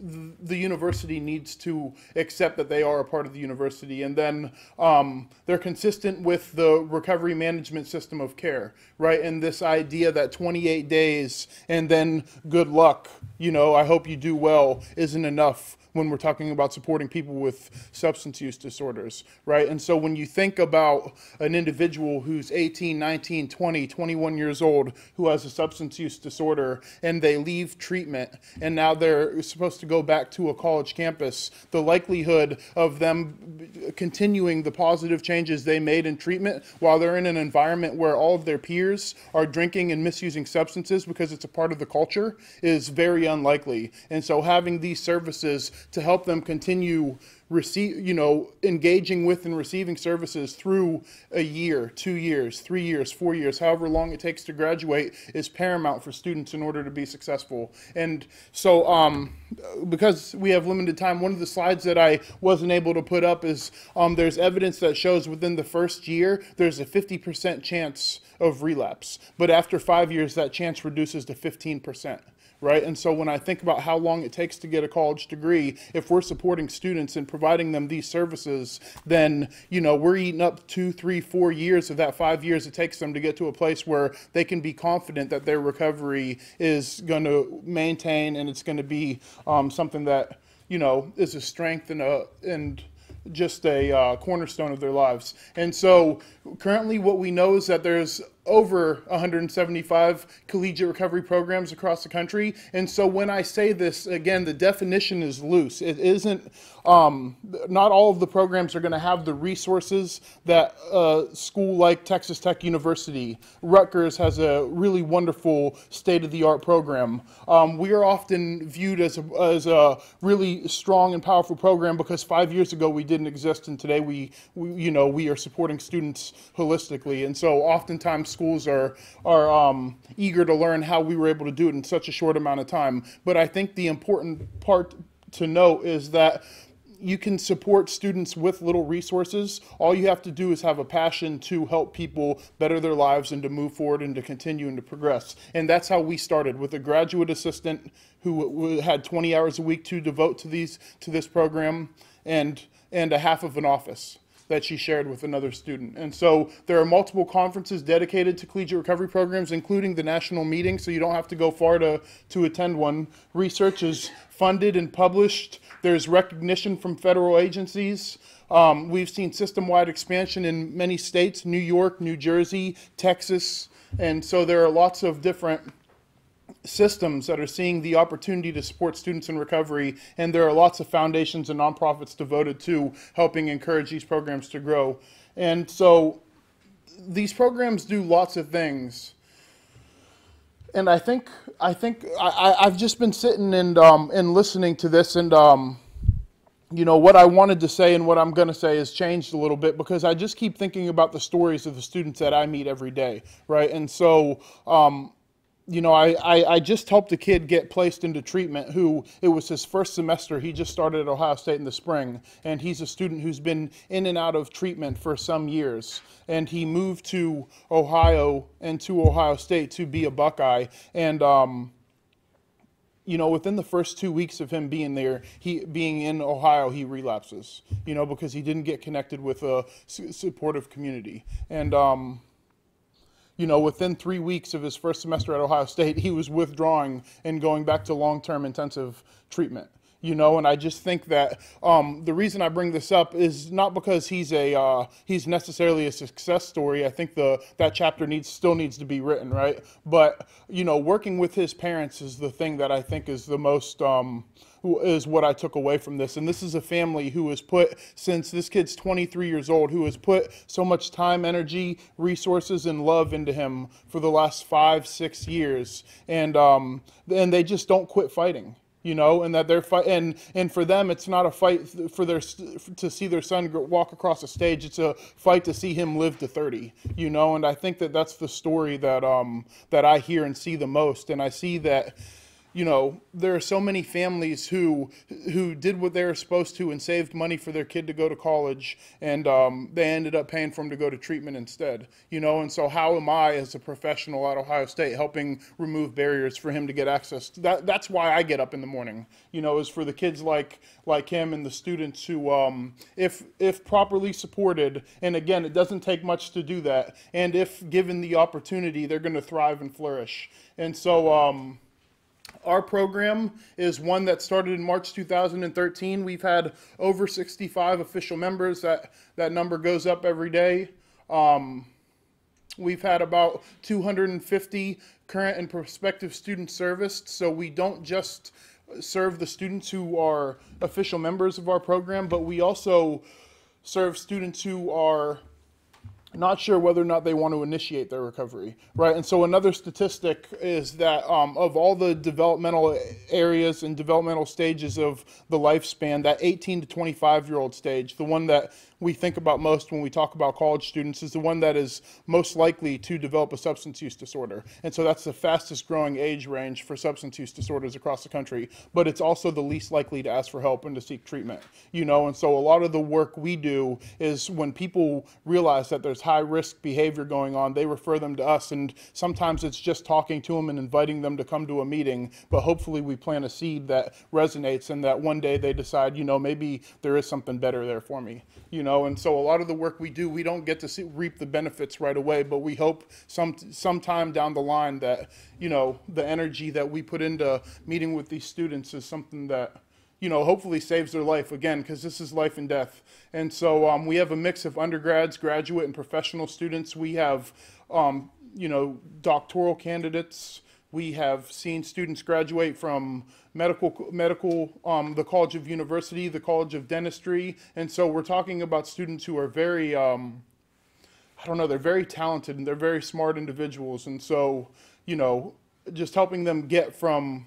the university needs to accept that they are a part of the university. And then um, they're consistent with the recovery management system of care, right? And this idea that twenty-eight days and then good luck, you know, I hope you do well, isn't enough when we're talking about supporting people with substance use disorders, right? And so when you think about an individual who's eighteen, nineteen, twenty, twenty-one years old who has a substance use disorder and they leave treatment and now they're supposed to go back to a college campus, the likelihood of them continuing the positive changes they made in treatment while they're in an environment where all of their peers are drinking and misusing substances because it's a part of the culture is very unlikely. And so having these services to help them continue receive, you know, engaging with and receiving services through a year, two years, three years, four years, however long it takes to graduate, is paramount for students in order to be successful. And so um, because we have limited time, one of the slides that I wasn't able to put up is um, there's evidence that shows within the first year, there's a fifty percent chance of relapse. But after five years, that chance reduces to fifteen percent. Right? And so when I think about how long it takes to get a college degree, if we're supporting students and providing them these services, then, you know, we're eating up two, three, four years of that five years it takes them to get to a place where they can be confident that their recovery is going to maintain and it's going to be um, something that, you know, is a strength and a, and just a uh, cornerstone of their lives. And so currently what we know is that there's over one hundred seventy-five collegiate recovery programs across the country. And so when I say this, again, the definition is loose. It isn't, um, not all of the programs are going to have the resources that a school like Texas Tech University, Rutgers has a really wonderful state-of-the-art program. Um, we are often viewed as a, as a really strong and powerful program because five years ago we didn't exist, and today we, we you know, we are supporting students holistically. And so oftentimes schools are, are um, eager to learn how we were able to do it in such a short amount of time. But I think the important part to note is that you can support students with little resources. All you have to do is have a passion to help people better their lives and to move forward and to continue and to progress. And that's how we started, with a graduate assistant who had twenty hours a week to devote to these to this program and, and a half of an office that she shared with another student. And so there are multiple conferences dedicated to collegiate recovery programs, including the national meeting, so you don't have to go far to, to attend one. Research is funded and published. There's recognition from federal agencies. Um, we've seen system-wide expansion in many states, New York, New Jersey, Texas, and so there are lots of different systems that are seeing the opportunity to support students in recovery, and there are lots of foundations and nonprofits devoted to helping encourage these programs to grow. And so these programs do lots of things. And I think I think I, I've just been sitting and um, and listening to this, and um, you know, what I wanted to say and what I'm going to say has changed a little bit because I just keep thinking about the stories of the students that I meet every day, right? And so um, you know, I, I, I just helped a kid get placed into treatment who, it was his first semester. He just started at Ohio State in the spring, and he's a student who's been in and out of treatment for some years. And he moved to Ohio and to Ohio State to be a Buckeye. And, um, you know, within the first two weeks of him being there, he being in Ohio, he relapses, you know, because he didn't get connected with a supportive community. And, um, you know, within three weeks of his first semester at Ohio State, he was withdrawing and going back to long-term intensive treatment, you know. And I just think that um, the reason I bring this up is not because he's a uh, he's necessarily a success story. I think the that chapter needs still needs to be written, right? But, you know, working with his parents is the thing that I think is the most um, is what I took away from this. And this is a family who has put, since this kid's twenty-three years old, who has put so much time, energy, resources, and love into him for the last five, six years. And um, and they just don't quit fighting, you know, and that they're fight and and for them, it's not a fight for their to see their son walk across a stage. It's a fight to see him live to thirty, you know. And I think that that's the story that um that I hear and see the most. And I see that, you know, there are so many families who who did what they were supposed to and saved money for their kid to go to college, and um, they ended up paying for him to go to treatment instead, you know. And so how am I as a professional at Ohio State helping remove barriers for him to get access to that? That's why I get up in the morning, you know, is for the kids like like him and the students who, um, if if properly supported, and again, it doesn't take much to do that, and if given the opportunity, they're going to thrive and flourish. And so um our program is one that started in March two thousand thirteen. We've had over sixty-five official members. That, that number goes up every day. Um, we've had about two hundred fifty current and prospective students serviced. So we don't just serve the students who are official members of our program, but we also serve students who are not sure whether or not they want to initiate their recovery, right? And so another statistic is that um, of all the developmental areas and developmental stages of the lifespan, that eighteen to twenty-five year old stage, the one that we think about most when we talk about college students, is the one that is most likely to develop a substance use disorder. And so that's the fastest growing age range for substance use disorders across the country, but it's also the least likely to ask for help and to seek treatment, you know. And so a lot of the work we do is when people realize that there's high risk behavior going on, they refer them to us, and sometimes it's just talking to them and inviting them to come to a meeting, but hopefully we plant a seed that resonates and that one day they decide, you know, maybe there is something better there for me, you know. And so a lot of the work we do, we don't get to see, reap the benefits right away, but we hope some sometime down the line that, you know, the energy that we put into meeting with these students is something that, you know, hopefully saves their life again, because this is life and death. And so um, we have a mix of undergrads, graduate, and professional students. We have, um, you know, doctoral candidates. We have seen students graduate from medical, medical, um, the College of University, the College of Dentistry. And so we're talking about students who are very, um, I don't know, they're very talented and they're very smart individuals. And so, you know, just helping them get from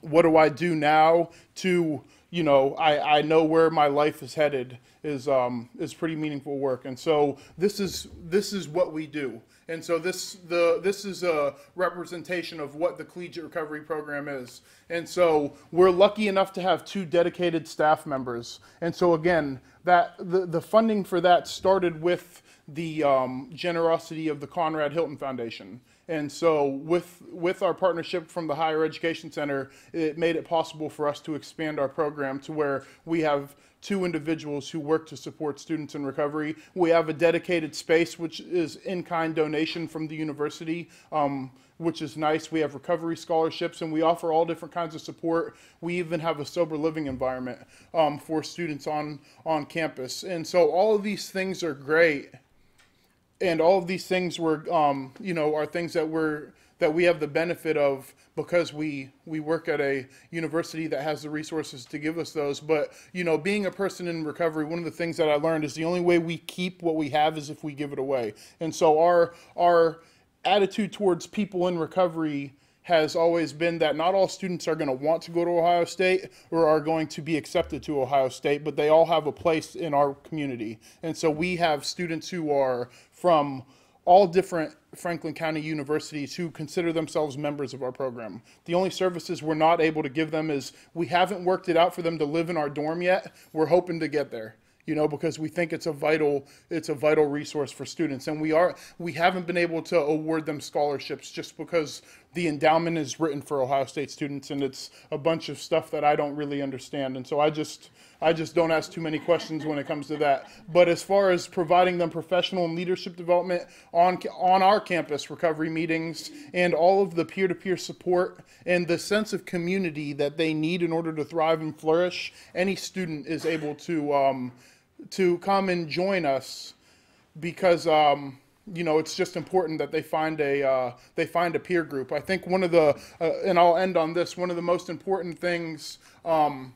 what do I do now to, you know, I, I know where my life is headed is, um, is pretty meaningful work. And so this is, this is what we do. And so this, the, this is a representation of what the collegiate recovery program is. And so we're lucky enough to have two dedicated staff members. And so again, that, the, the funding for that started with the um, generosity of the Conrad Hilton Foundation. And so with, with our partnership from the Higher Education Center, it made it possible for us to expand our program to where we have two individuals who work to support students in recovery. We have a dedicated space, which is in-kind donation from the university, um, which is nice. We have recovery scholarships, and we offer all different kinds of support. We even have a sober living environment um, for students on, on campus. And so all of these things are great. And all of these things were, um, you know, are things that we're, that we have the benefit of because we, we work at a university that has the resources to give us those. But, you know, being a person in recovery, one of the things that I learned is the only way we keep what we have is if we give it away. And so our, our attitude towards people in recovery has always been that not all students are going to want to go to Ohio State or are going to be accepted to Ohio State, but they all have a place in our community. And so we have students who are from all different Franklin County universities who consider themselves members of our program. The only services we're not able to give them is we haven't worked it out for them to live in our dorm yet. We're hoping to get there, you know, because we think it's a vital, it's a vital resource for students. And we are, we haven't been able to award them scholarships just because the endowment is written for Ohio State students, and it's a bunch of stuff that I don't really understand. And so I just, I just don't ask too many questions when it comes to that. But as far as providing them professional and leadership development on, on our campus, recovery meetings, and all of the peer-to-peer support and the sense of community that they need in order to thrive and flourish, any student is able to, um, to come and join us, because um, you know, it's just important that they find a uh, they find a peer group. I think one of the uh, and I'll end on this, one of the most important things um,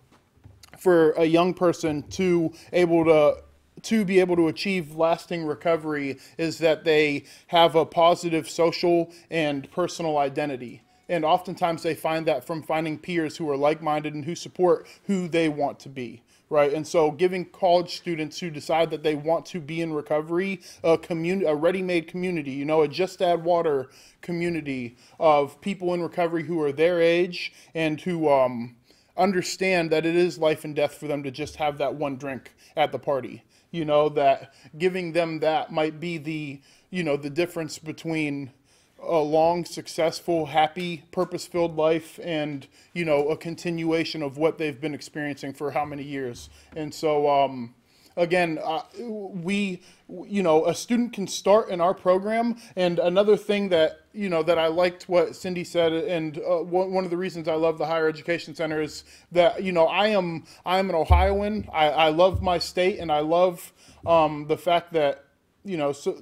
for a young person to able to to be able to achieve lasting recovery is that they have a positive social and personal identity. And oftentimes they find that from finding peers who are like-minded and who support who they want to be. Right, and so giving college students who decide that they want to be in recovery a community, a ready-made community, you know, a Just Add Water community of people in recovery who are their age and who um, understand that it is life and death for them to just have that one drink at the party. You know, that giving them that might be the, you know, the difference between a long, successful, happy, purpose-filled life and, you know, a continuation of what they've been experiencing for how many years. And so, um, again, uh, we, you know, a student can start in our program. And another thing that, you know, that I liked what Cindy said, and uh, one of the reasons I love the Higher Education Center is that, you know, I am, I am an Ohioan. I, I love my state, and I love um, the fact that, you know, so,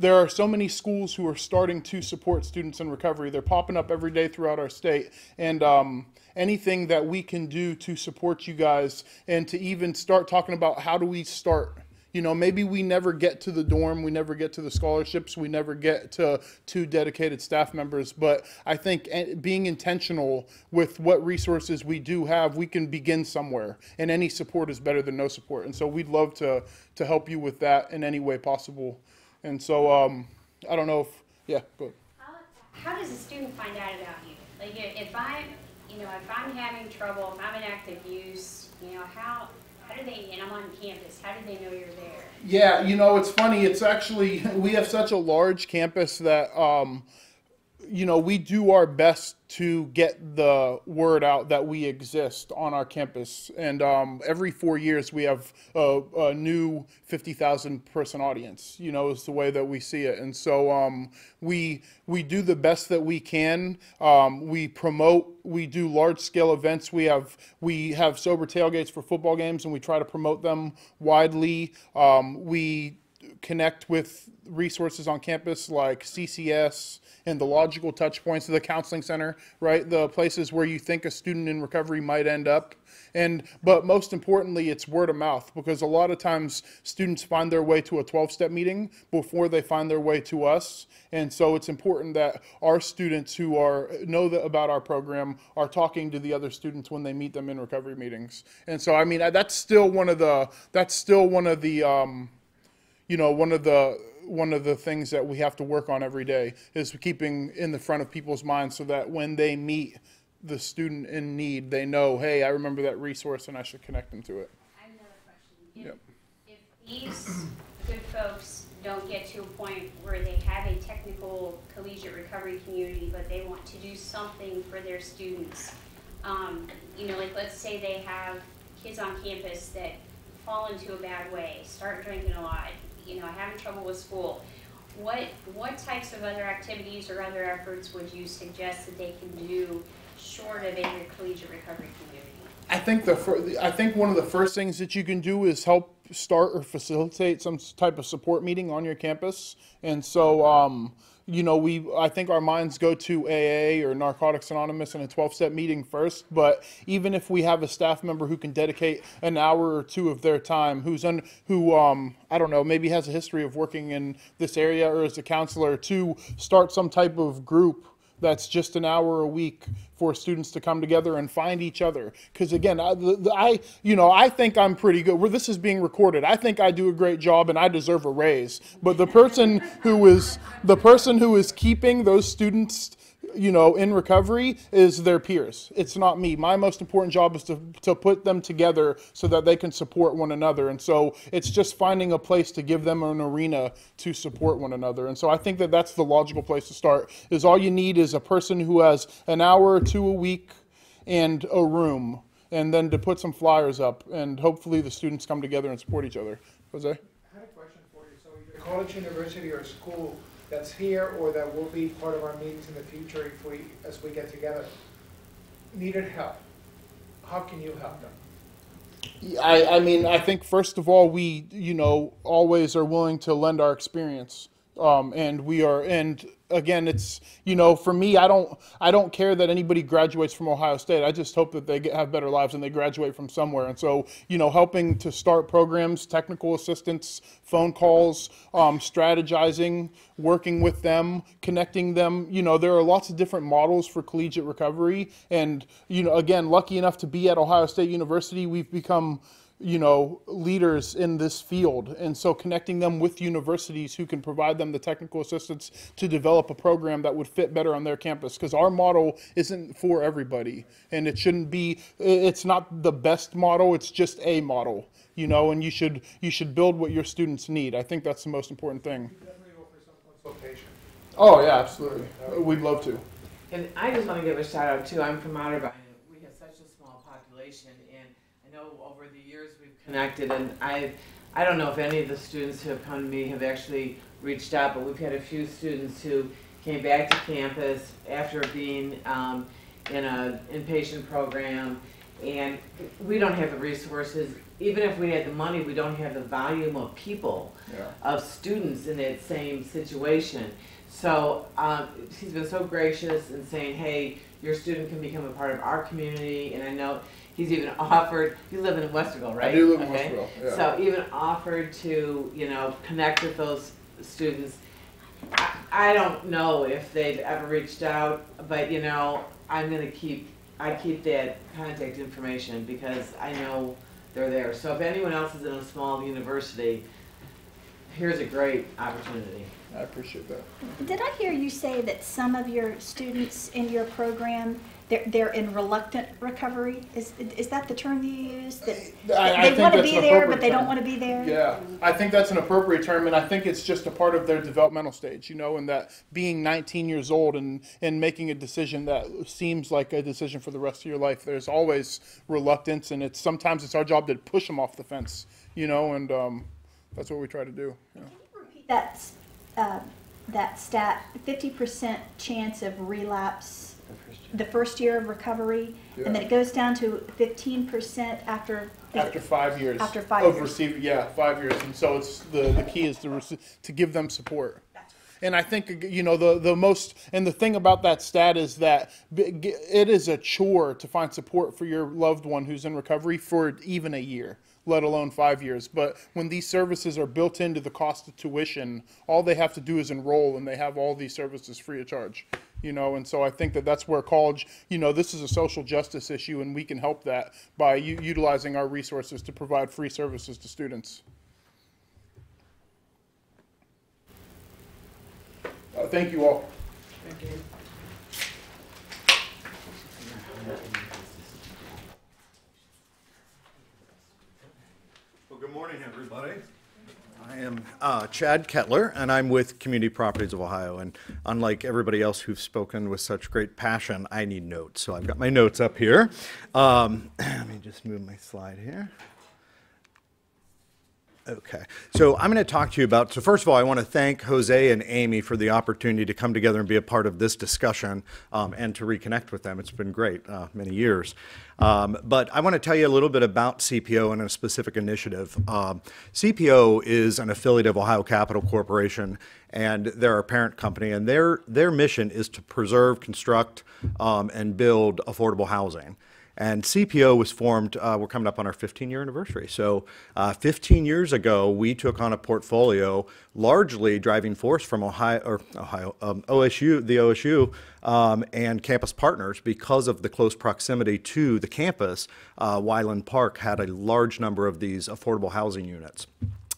there are so many schools who are starting to support students in recovery. They're popping up every day throughout our state. And um, anything that we can do to support you guys and to even start talking about how do we start, you know, maybe we never get to the dorm, we never get to the scholarships, we never get to two dedicated staff members. But I think being intentional with what resources we do have, we can begin somewhere. And any support is better than no support. And so we'd love to, to help you with that in any way possible. And so, um, I don't know if, yeah, but. How, how does a student find out about you? Like, if I'm, you know, if I'm having trouble, if I'm in active use, you know, how, how do they, and I'm on campus, how do they know you're there? Yeah, you know, it's funny. It's actually, we have such a large campus that, um, you know, we do our best to get the word out that we exist on our campus. And um, every four years we have a, a new fifty thousand person audience, you know, is the way that we see it. And so um, we, we do the best that we can. Um, we promote, we do large scale events. We have, we have sober tailgates for football games, and we try to promote them widely. Um, we connect with resources on campus like C C S and the logical touch points of the counseling center, right? The places where you think a student in recovery might end up. And, but most importantly, it's word of mouth, because a lot of times students find their way to a twelve step meeting before they find their way to us. And so it's important that our students who are, know the, about our program are talking to the other students when they meet them in recovery meetings. And so, I mean, that's still one of the, that's still one of the, um, you know, one of the, one of the things that we have to work on every day is keeping in the front of people's minds so that when they meet the student in need, they know, hey, I remember that resource and I should connect them to it. I have another question. If, yep. if these good folks don't get to a point where they have a technical collegiate recovery community, but they want to do something for their students, um, you know, like let's say they have kids on campus that fall into a bad way, start drinking a lot, you know, having trouble with school. What what types of other activities or other efforts would you suggest that they can do short of in your collegiate recovery community? I think the I think one of the first things that you can do is help start or facilitate some type of support meeting on your campus. And so, um, you know, we I think our minds go to A A or Narcotics Anonymous in a twelve step meeting first, but even if we have a staff member who can dedicate an hour or two of their time, who's un, who um, I don't know, maybe has a history of working in this area or as a counselor, to start some type of group that's just an hour a week for students to come together and find each other. Because again, I, I, you know, I think I'm pretty good. Well, this is being recorded. I think I do a great job and I deserve a raise. But the person who is the person who is keeping those students, you know, in recovery is their peers. It's not me. My most important job is to, to put them together so that they can support one another. And so it's just finding a place to give them an arena to support one another. And so I think that that's the logical place to start, is all you need is a person who has an hour or two a week and a room, and then to put some flyers up, and hopefully the students come together and support each other. Jose? I had a question for you. So either college, university, or school that's here or that will be part of our meetings in the future if we, as we get together, needed help. How can you help them? I, I mean, I think first of all, we, you know, always are willing to lend our experience. Um, and we are, and again, it's, you know, for me, I don't, I don't care that anybody graduates from Ohio State. I just hope that they get, have better lives and they graduate from somewhere. And so, you know, helping to start programs, technical assistance, phone calls, um, strategizing, working with them, connecting them. You know, there are lots of different models for collegiate recovery. And, you know, again, lucky enough to be at Ohio State University, we've become, you know, leaders in this field. And so connecting them with universities who can provide them the technical assistance to develop a program that would fit better on their campus. Because our model isn't for everybody, and it shouldn't be, it's not the best model, it's just a model, you know, and you should, you should build what your students need. I think that's the most important thing. You definitely offer some consultation. Oh yeah, absolutely. We'd love to. And I just want to give a shout out too. I'm from Otterbein. We have such a small population, and I know over the years we've connected, and I I don't know if any of the students who have come to me have actually reached out, but we've had a few students who came back to campus after being um, in an inpatient program, and we don't have the resources. Even if we had the money, we don't have the volume of people, yeah, of students in that same situation. So um, he's been so gracious in saying, hey, your student can become a part of our community, and I know he's even offered, you live in Westerville, right? I do live in okay. Westerville, yeah. So even offered to, you know, connect with those students. I, I don't know if they've ever reached out, but, you know, I'm going to keep, I keep that contact information because I know they're there. So if anyone else is in a small university, here's a great opportunity. I appreciate that. Did I hear you say that some of your students in your program, They're, they're in reluctant recovery? Is is that the term you use? That, I, I they want to be there, but they term. don't want to be there? Yeah, I think that's an appropriate term, and I think it's just a part of their developmental stage, you know, and that being nineteen years old and, and making a decision that seems like a decision for the rest of your life, there's always reluctance, and it's sometimes it's our job to push them off the fence, you know, and um, that's what we try to do. Yeah. Can you repeat that, uh, that stat, fifty percent chance of relapse the first year of recovery, yeah, and then it goes down to fifteen percent after after five years after five of receiving, yeah, five years, and so it's the the key is to to give them support. And I think, you know, the the most, and the thing about that stat is that it is a chore to find support for your loved one who's in recovery for even a year, let alone five years. But when these services are built into the cost of tuition, all they have to do is enroll, and they have all these services free of charge. You know, and so I think that that's where college, you know, this is a social justice issue, and we can help that by u utilizing our resources to provide free services to students. Uh, thank you all. Thank you. Well, good morning, everybody. I am uh, Chad Kettler, and I'm with Community Properties of Ohio, and unlike everybody else who's spoken with such great passion, I need notes, so I've got my notes up here. Um, let me just move my slide here. Okay, so I'm going to talk to you about, so first of all, I want to thank Jose and Amy for the opportunity to come together and be a part of this discussion um, and to reconnect with them. It's been great, uh, many years. Um, but I want to tell you a little bit about C P O and a specific initiative. Um, C P O is an affiliate of Ohio Capital Corporation, and they're our parent company, and their, their mission is to preserve, construct, um, and build affordable housing. And C P O was formed, uh, we're coming up on our fifteen year anniversary. So uh, fifteen years ago, we took on a portfolio, largely driving force from Ohio, or Ohio um, O S U, the O S U um, and campus partners, because of the close proximity to the campus. uh, Weiland Park had a large number of these affordable housing units.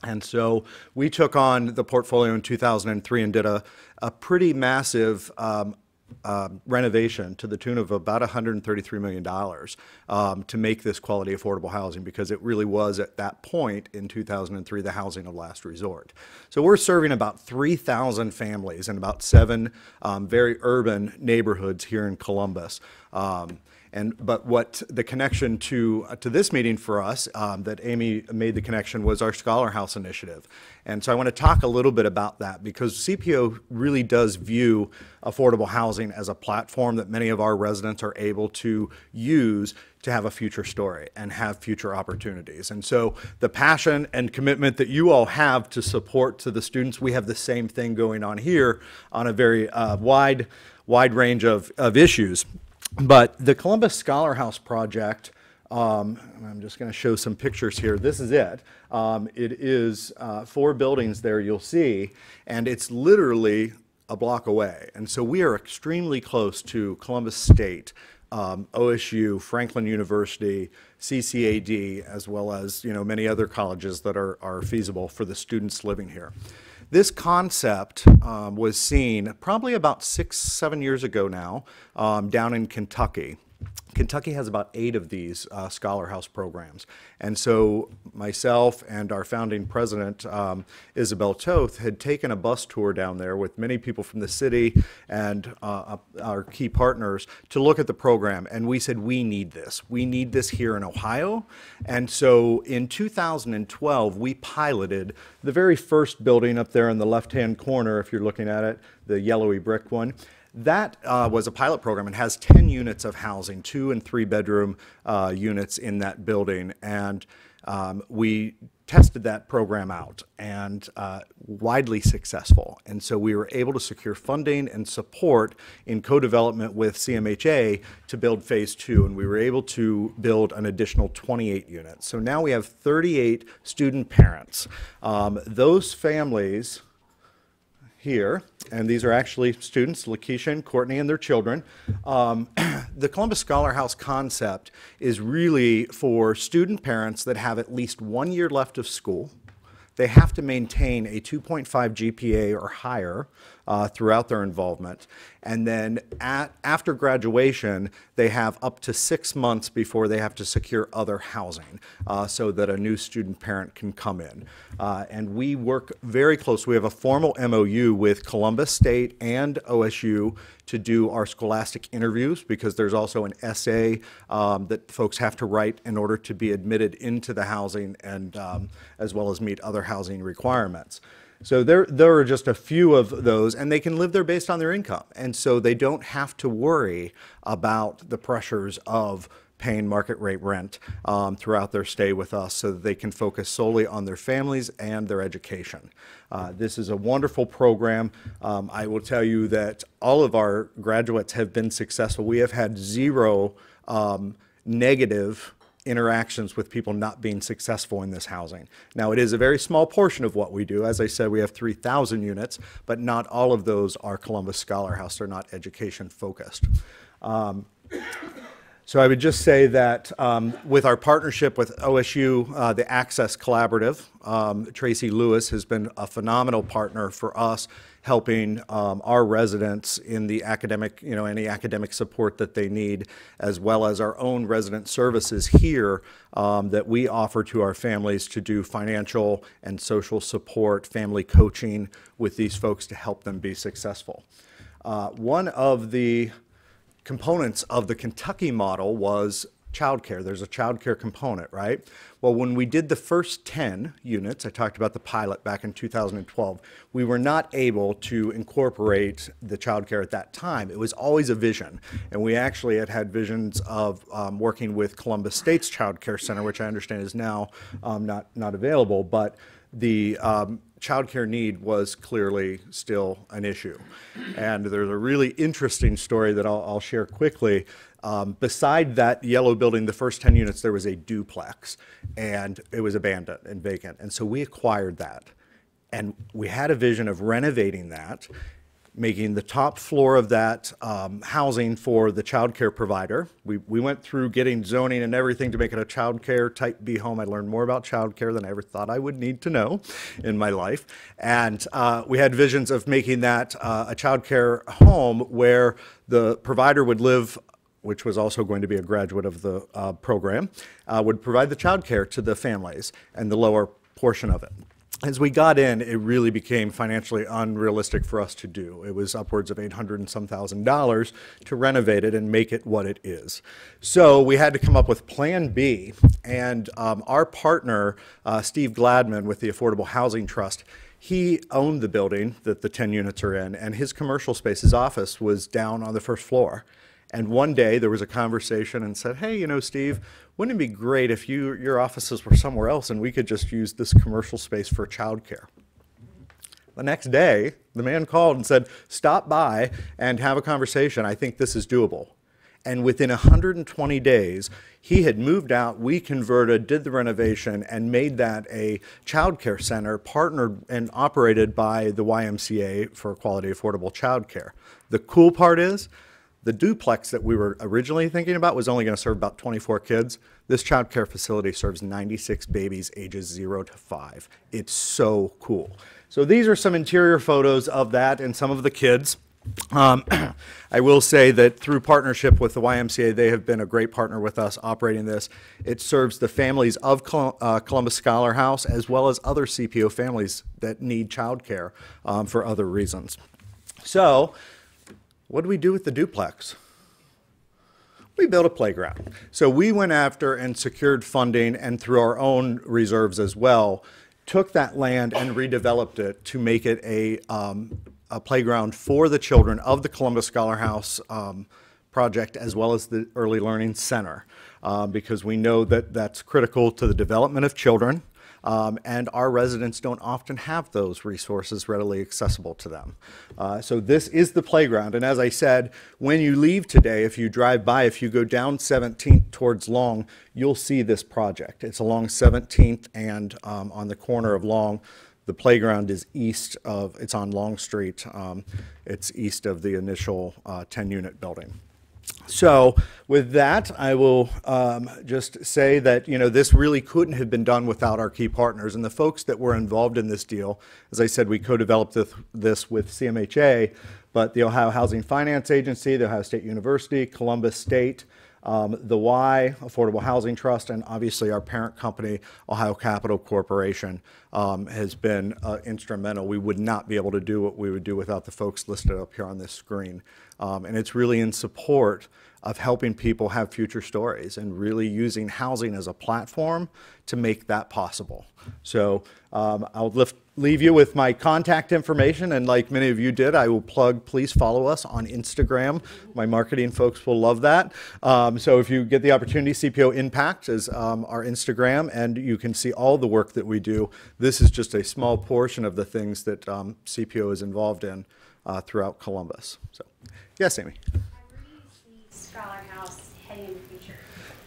And so we took on the portfolio in two thousand three and did a, a pretty massive um, Uh, renovation to the tune of about one hundred thirty-three million dollars um, to make this quality affordable housing, because it really was at that point in two thousand three the housing of last resort. So we're serving about three thousand families in about seven um, very urban neighborhoods here in Columbus. Um, and but what the connection to uh, to this meeting for us um, that Amy made the connection was our Scholar House initiative. And so I want to talk a little bit about that, because C P O really does view affordable housing as a platform that many of our residents are able to use to have a future story and have future opportunities. And so the passion and commitment that you all have to support to the students, we have the same thing going on here on a very uh, wide, wide range of, of issues. But the Columbus Scholar House project, Um, I'm just going to show some pictures here. This is it. Um, it is uh, four buildings there, you'll see, and it's literally a block away. And so we are extremely close to Columbus State, um, O S U, Franklin University, C C A D, as well as, you know, many other colleges that are, are feasible for the students living here. This concept um, was seen probably about six, seven years ago now, um, down in Kentucky. Kentucky has about eight of these uh, Scholar House programs. And so myself and our founding president, um, Isabel Toth, had taken a bus tour down there with many people from the city and uh, our key partners to look at the program. And we said, we need this. We need this here in Ohio. And so in two thousand twelve, we piloted the very first building up there in the left-hand corner, if you're looking at it, the yellowy brick one. That uh, was a pilot program and has ten units of housing, two and three bedroom uh, units in that building. And um, we tested that program out and uh, widely successful. And so we were able to secure funding and support in co-development with C M H A to build phase two. And we were able to build an additional twenty-eight units. So now we have thirty-eight student parents. Um, those families here, and these are actually students, Lakeisha and Courtney and their children. Um, the Columbus Scholar House concept is really for student parents that have at least one year left of school. They have to maintain a two point five G P A or higher uh, throughout their involvement. And then at, after graduation, they have up to six months before they have to secure other housing uh, so that a new student parent can come in. Uh, and we work very close. We have a formal M O U with Columbus State and O S U to do our scholastic interviews, because there's also an essay um, that folks have to write in order to be admitted into the housing, and um, as well as meet other housing requirements. So there, there are just a few of those, and they can live there based on their income. And so they don't have to worry about the pressures of paying market rate rent um, throughout their stay with us, so that they can focus solely on their families and their education. Uh, this is a wonderful program. Um, I will tell you that all of our graduates have been successful. We have had zero um, negative interactions with people not being successful in this housing. Now, it is a very small portion of what we do. As I said, we have three thousand units, but not all of those are Columbus Scholar House. They're not education focused. Um, so I would just say that um, with our partnership with O S U, uh, the Access Collaborative, um, Tracy Lewis has been a phenomenal partner for us, helping um, our residents in the academic, you know, any academic support that they need, as well as our own resident services here um, that we offer to our families to do financial and social support, family coaching with these folks to help them be successful. Uh, one of the components of the Kentucky model was childcare. There's a childcare component, right? Well, when we did the first ten units, I talked about the pilot back in two thousand twelve, we were not able to incorporate the childcare at that time. It was always a vision. And we actually had had visions of um, working with Columbus State's Childcare Center, which I understand is now um, not, not available, but the um, childcare need was clearly still an issue. And there's a really interesting story that I'll, I'll share quickly. Um, beside that yellow building, the first ten units, there was a duplex, and it was abandoned and vacant. And so we acquired that. And we had a vision of renovating that, making the top floor of that um, housing for the child care provider. We, we went through getting zoning and everything to make it a child care type B home. I learned more about child care than I ever thought I would need to know in my life. And uh, we had visions of making that uh, a child care home where the provider would live, which was also going to be a graduate of the uh, program, uh, would provide the child care to the families and the lower portion of it. As we got in, it really became financially unrealistic for us to do. It was upwards of eight hundred and some thousand dollars to renovate it and make it what it is. So we had to come up with plan B, and um, our partner, uh, Steve Gladman with the Affordable Housing Trust, he owned the building that the ten units are in, and his commercial space, his office, was down on the first floor. And one day there was a conversation and said, hey, you know, Steve, wouldn't it be great if you, your offices were somewhere else and we could just use this commercial space for childcare? The next day, the man called and said, stop by and have a conversation. I think this is doable. And within one hundred twenty days, he had moved out, we converted, did the renovation, and made that a childcare center partnered and operated by the Y M C A for Quality Affordable Childcare. The cool part is, the duplex that we were originally thinking about was only going to serve about twenty-four kids. This child care facility serves ninety-six babies ages zero to five. It's so cool. So these are some interior photos of that and some of the kids. Um, I will say that through partnership with the Y M C A, they have been a great partner with us operating this. It serves the families of Col uh, Columbus Scholar House as well as other C P O families that need child care um, for other reasons. So, what do we do with the duplex? We built a playground. So we went after and secured funding, and through our own reserves as well, took that land and redeveloped it to make it a, um, a playground for the children of the Columbus Scholar House um, project as well as the Early Learning Center, uh, because we know that that's critical to the development of children. Um, and our residents don't often have those resources readily accessible to them. Uh, so this is the playground, and as I said, when you leave today, if you drive by, if you go down seventeenth towards Long, you'll see this project. It's along seventeenth and um, on the corner of Long. The playground is east of, it's on Long Street. Um, it's east of the initial uh, ten unit building. So with that, I will um, just say that, you know, this really couldn't have been done without our key partners. And the folks that were involved in this deal, as I said, we co-developed this, this with C M H A, but the Ohio Housing Finance Agency, the Ohio State University, Columbus State, um, the Y, Affordable Housing Trust, and obviously our parent company, Ohio Capital Corporation, um, has been uh, instrumental. We would not be able to do what we would do without the folks listed up here on this screen. Um, and it's really in support of helping people have future stories and really using housing as a platform to make that possible. So um, I'll lift, leave you with my contact information, and like many of you did, I will plug, please follow us on Instagram. My marketing folks will love that. Um, so if you get the opportunity, C P O Impact is um, our Instagram, and you can see all the work that we do. This is just a small portion of the things that um, C P O is involved in uh, throughout Columbus. So. Yes, Amy. How do you see Scholar House heading in the future?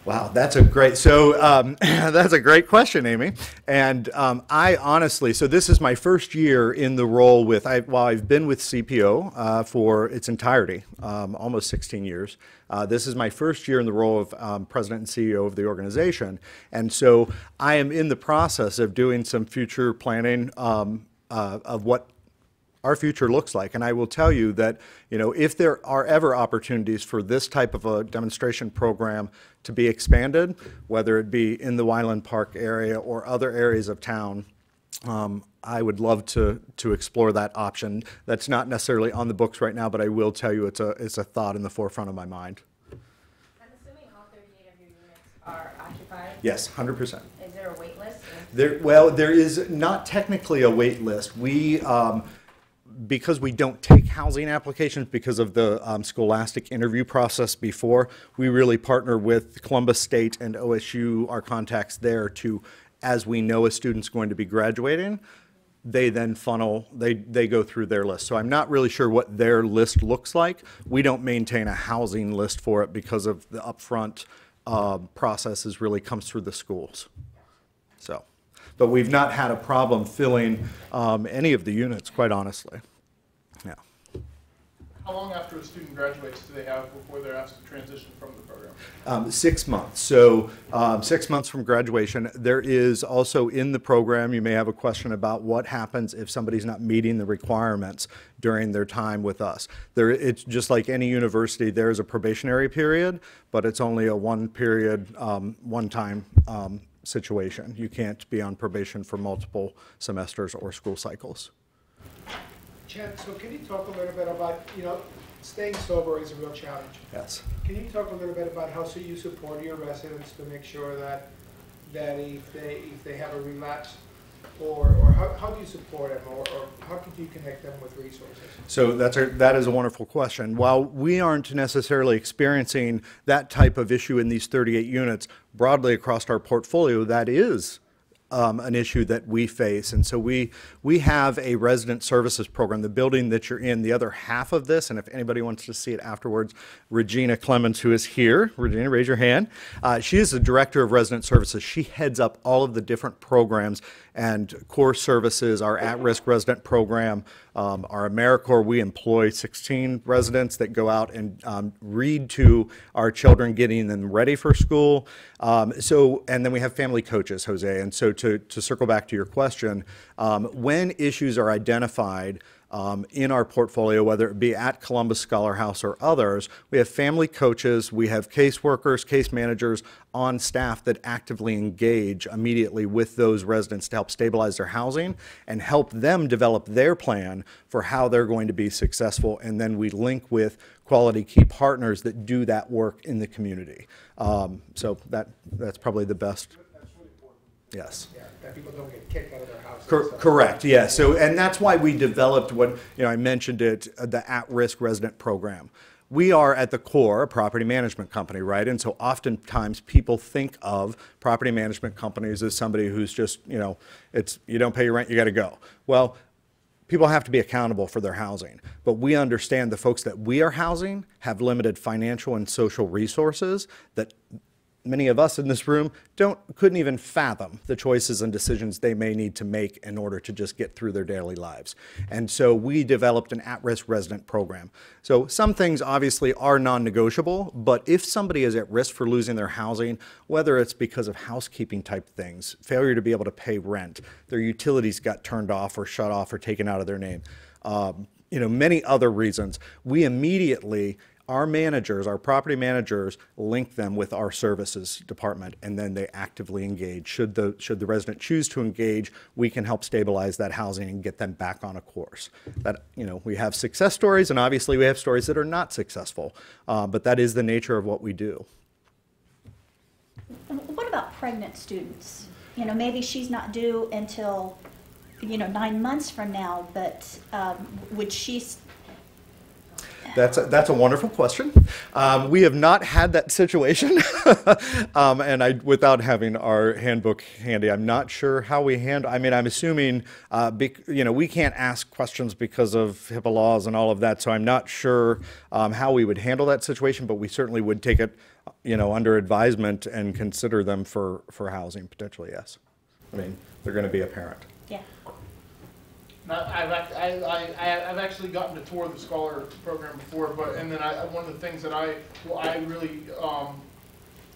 Wow, that's a great, so um, that's a great question, Amy. And um, I honestly, so this is my first year in the role with, I, while I've been with C P O uh, for its entirety, um, almost sixteen years. Uh, this is my first year in the role of um, president and C E O of the organization. And so I am in the process of doing some future planning um, uh, of what our future looks like. And I will tell you that, you know, if there are ever opportunities for this type of a demonstration program to be expanded, whether it be in the Weiland Park area or other areas of town, um, I would love to to explore that option. That's not necessarily on the books right now, but I will tell you it's a it's a thought in the forefront of my mind. I'm assuming all thirty-eight of your units are occupied? Yes, one hundred percent. Is there a wait list? There, well, there is not technically a wait list. We um, Because we don't take housing applications because of the um, scholastic interview process before, we really partner with Columbus State and O S U, our contacts there, to, as we know a student's going to be graduating, they then funnel, they, they go through their list. So I'm not really sure what their list looks like. We don't maintain a housing list for it because of the upfront uh, processes really comes through the schools. So, but we've not had a problem filling um, any of the units, quite honestly. Yeah. How long after a student graduates do they have before they're asked to transition from the program? Um, six months. So um, six months from graduation. There is also in the program, you may have a question about what happens if somebody's not meeting the requirements during their time with us. There, it's just like any university, there is a probationary period, but it's only a one period, um, one time um, situation. You can't be on probation for multiple semesters or school cycles. Chad, so can you talk a little bit about, you know, staying sober is a real challenge. Yes. Can you talk a little bit about how so you support your residents to make sure that that if they if they have a relapse, or or how, how do you support them, or, or how could you connect them with resources? So that's a that is a wonderful question. While we aren't necessarily experiencing that type of issue in these thirty-eight units broadly across our portfolio, that is Um, an issue that we face, and so we we have a resident services program. The building that you're in, the other half of this, and if anybody wants to see it afterwards, Regina Clemens, who is here, Regina, raise your hand. Uh, she is the director of resident services. She heads up all of the different programs and core services, our at-risk resident program, um, our AmeriCorps. We employ sixteen residents that go out and um, read to our children, getting them ready for school. Um, so, and then we have family coaches, Jose, and so. To, to circle back to your question, um, when issues are identified um, in our portfolio, whether it be at Columbus Scholar House or others, we have family coaches, we have caseworkers, case managers on staff that actively engage immediately with those residents to help stabilize their housing and help them develop their plan for how they're going to be successful. And then we link with quality key partners that do that work in the community. Um, so that that's probably the best. Yes. Yeah, that people don't get kicked out of their house. Cor correct. Yeah. So, and that's why we developed what, you know, I mentioned it, the at-risk resident program. We are at the core a property management company, right? And so oftentimes people think of property management companies as somebody who's just, you know, it's, you don't pay your rent, you got to go. Well, people have to be accountable for their housing, but we understand the folks that we are housing have limited financial and social resources that many of us in this room don't, couldn't even fathom the choices and decisions they may need to make in order to just get through their daily lives. And so we developed an at-risk resident program. So some things obviously are non-negotiable, but if somebody is at risk for losing their housing, whether it's because of housekeeping type things, failure to be able to pay rent, their utilities got turned off or shut off or taken out of their name, um, you know, many other reasons, we immediately, our managers, our property managers, link them with our services department, and then they actively engage. Should the, should the resident choose to engage, we can help stabilize that housing and get them back on a course. That, you know, we have success stories, and obviously we have stories that are not successful, uh, but that is the nature of what we do. What about pregnant students? You know, maybe she's not due until, you know, nine months from now, but um, would she... That's a, that's a wonderful question. Um, we have not had that situation, um, and I, without having our handbook handy, I'm not sure how we handle. I mean, I'm assuming, uh, bec you know, we can't ask questions because of HIPAA laws and all of that. So I'm not sure um, how we would handle that situation, but we certainly would take it, you know, under advisement and consider them for for housing potentially. Yes, I mean, they're going to be a parent. Yeah. I've, I, I, I've actually gotten a tour of the Scholar program before, but and then I, one of the things that I well, I really um,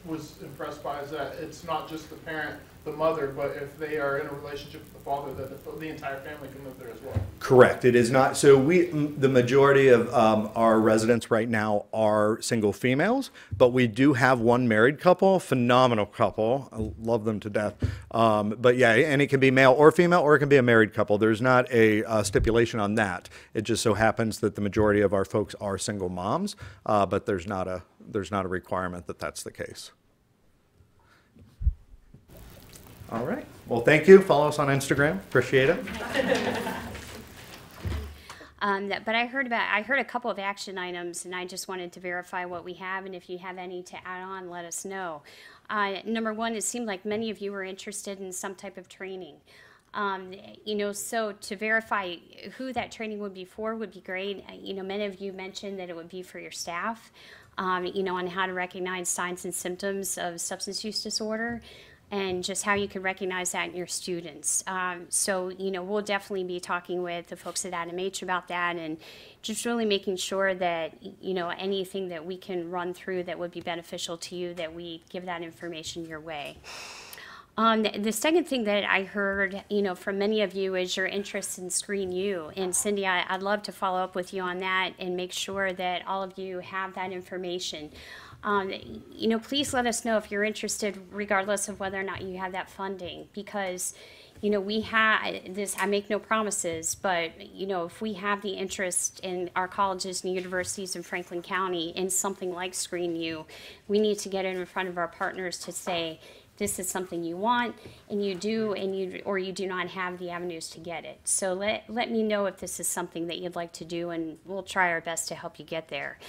was impressed by is that it's not just the parent, the mother, but if they are in a relationship with the father, that the, the entire family can live there as well. Correct. It is not. So we, the majority of um, our residents right now are single females, but we do have one married couple, phenomenal couple. I love them to death. Um, but yeah, and it can be male or female, or it can be a married couple. There's not a uh, stipulation on that. It just so happens that the majority of our folks are single moms, uh, but there's not a there's not a requirement that that's the case. All right. Well, thank you. Follow us on Instagram. Appreciate it. um, that, but I heard about I heard a couple of action items, and I just wanted to verify what we have, and if you have any to add on, let us know. Uh, number one, it seemed like many of you were interested in some type of training. Um, you know, so to verify who that training would be for would be great. You know, many of you mentioned that it would be for your staff, um, you know, on how to recognize signs and symptoms of substance use disorder and just how you can recognize that in your students. Um, so, you know, we'll definitely be talking with the folks at Adam H. about that and just really making sure that, you know, anything that we can run through that would be beneficial to you, that we give that information your way. Um, the second thing that I heard, you know, from many of you is your interest in ScreenU. And Cindy, I, I'd love to follow up with you on that and make sure that all of you have that information. Um, you know, please let us know if you're interested, regardless of whether or not you have that funding, because, you know, we have this, I make no promises, but, you know, if we have the interest in our colleges and universities in Franklin County in something like ScreenU, we need to get it in front of our partners to say, this is something you want, and you do, and you or you do not have the avenues to get it. So let, let me know if this is something that you'd like to do, and we'll try our best to help you get there.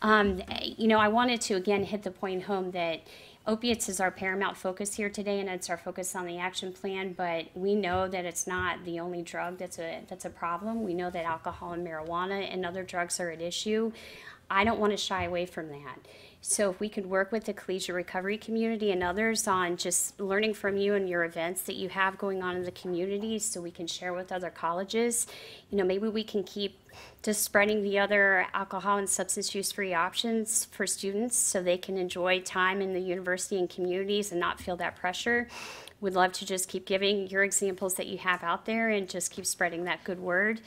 Um, you know, I wanted to, again, hit the point home that opiates is our paramount focus here today, and it's our focus on the action plan, but we know that it's not the only drug that's a, that's a problem. We know that alcohol and marijuana and other drugs are at issue. I don't want to shy away from that. So if we could work with the collegiate recovery community and others on just learning from you and your events that you have going on in the community so we can share with other colleges, you know, maybe we can keep just spreading the other alcohol and substance use free options for students so they can enjoy time in the university and communities and not feel that pressure. We'd love to just keep giving your examples that you have out there and just keep spreading that good word.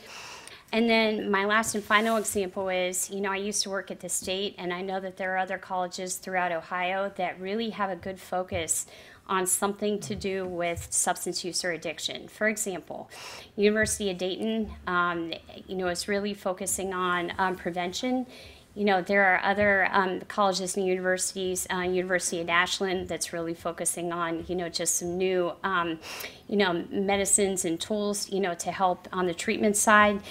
And then my last and final example is, you know, I used to work at the state, and I know that there are other colleges throughout Ohio that really have a good focus on something to do with substance use or addiction. For example, University of Dayton, um, you know, is really focusing on um, prevention. You know, there are other um, colleges and universities, uh, University of Ashland, that's really focusing on, you know, just some new, um, you know, medicines and tools, you know, to help on the treatment side.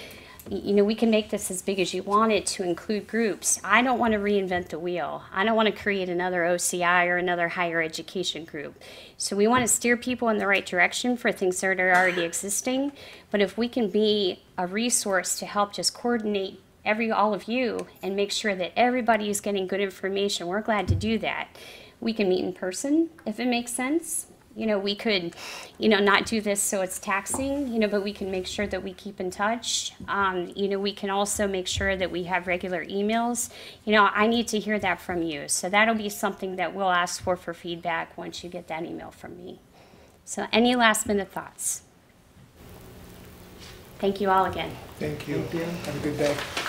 You know, we can make this as big as you want it to include groups. I don't want to reinvent the wheel. I don't want to create another O C I or another higher education group. So we want to steer people in the right direction for things that are already existing. But if we can be a resource to help just coordinate every all of you and make sure that everybody is getting good information, we're glad to do that. We can meet in person if it makes sense. You know, we could, you know, not do this so it's taxing, you know, but we can make sure that we keep in touch. Um, you know, we can also make sure that we have regular emails. You know, I need to hear that from you. So that'll be something that we'll ask for for feedback once you get that email from me. So any last minute thoughts? Thank you all again. Thank you. Thank you. Have a good day.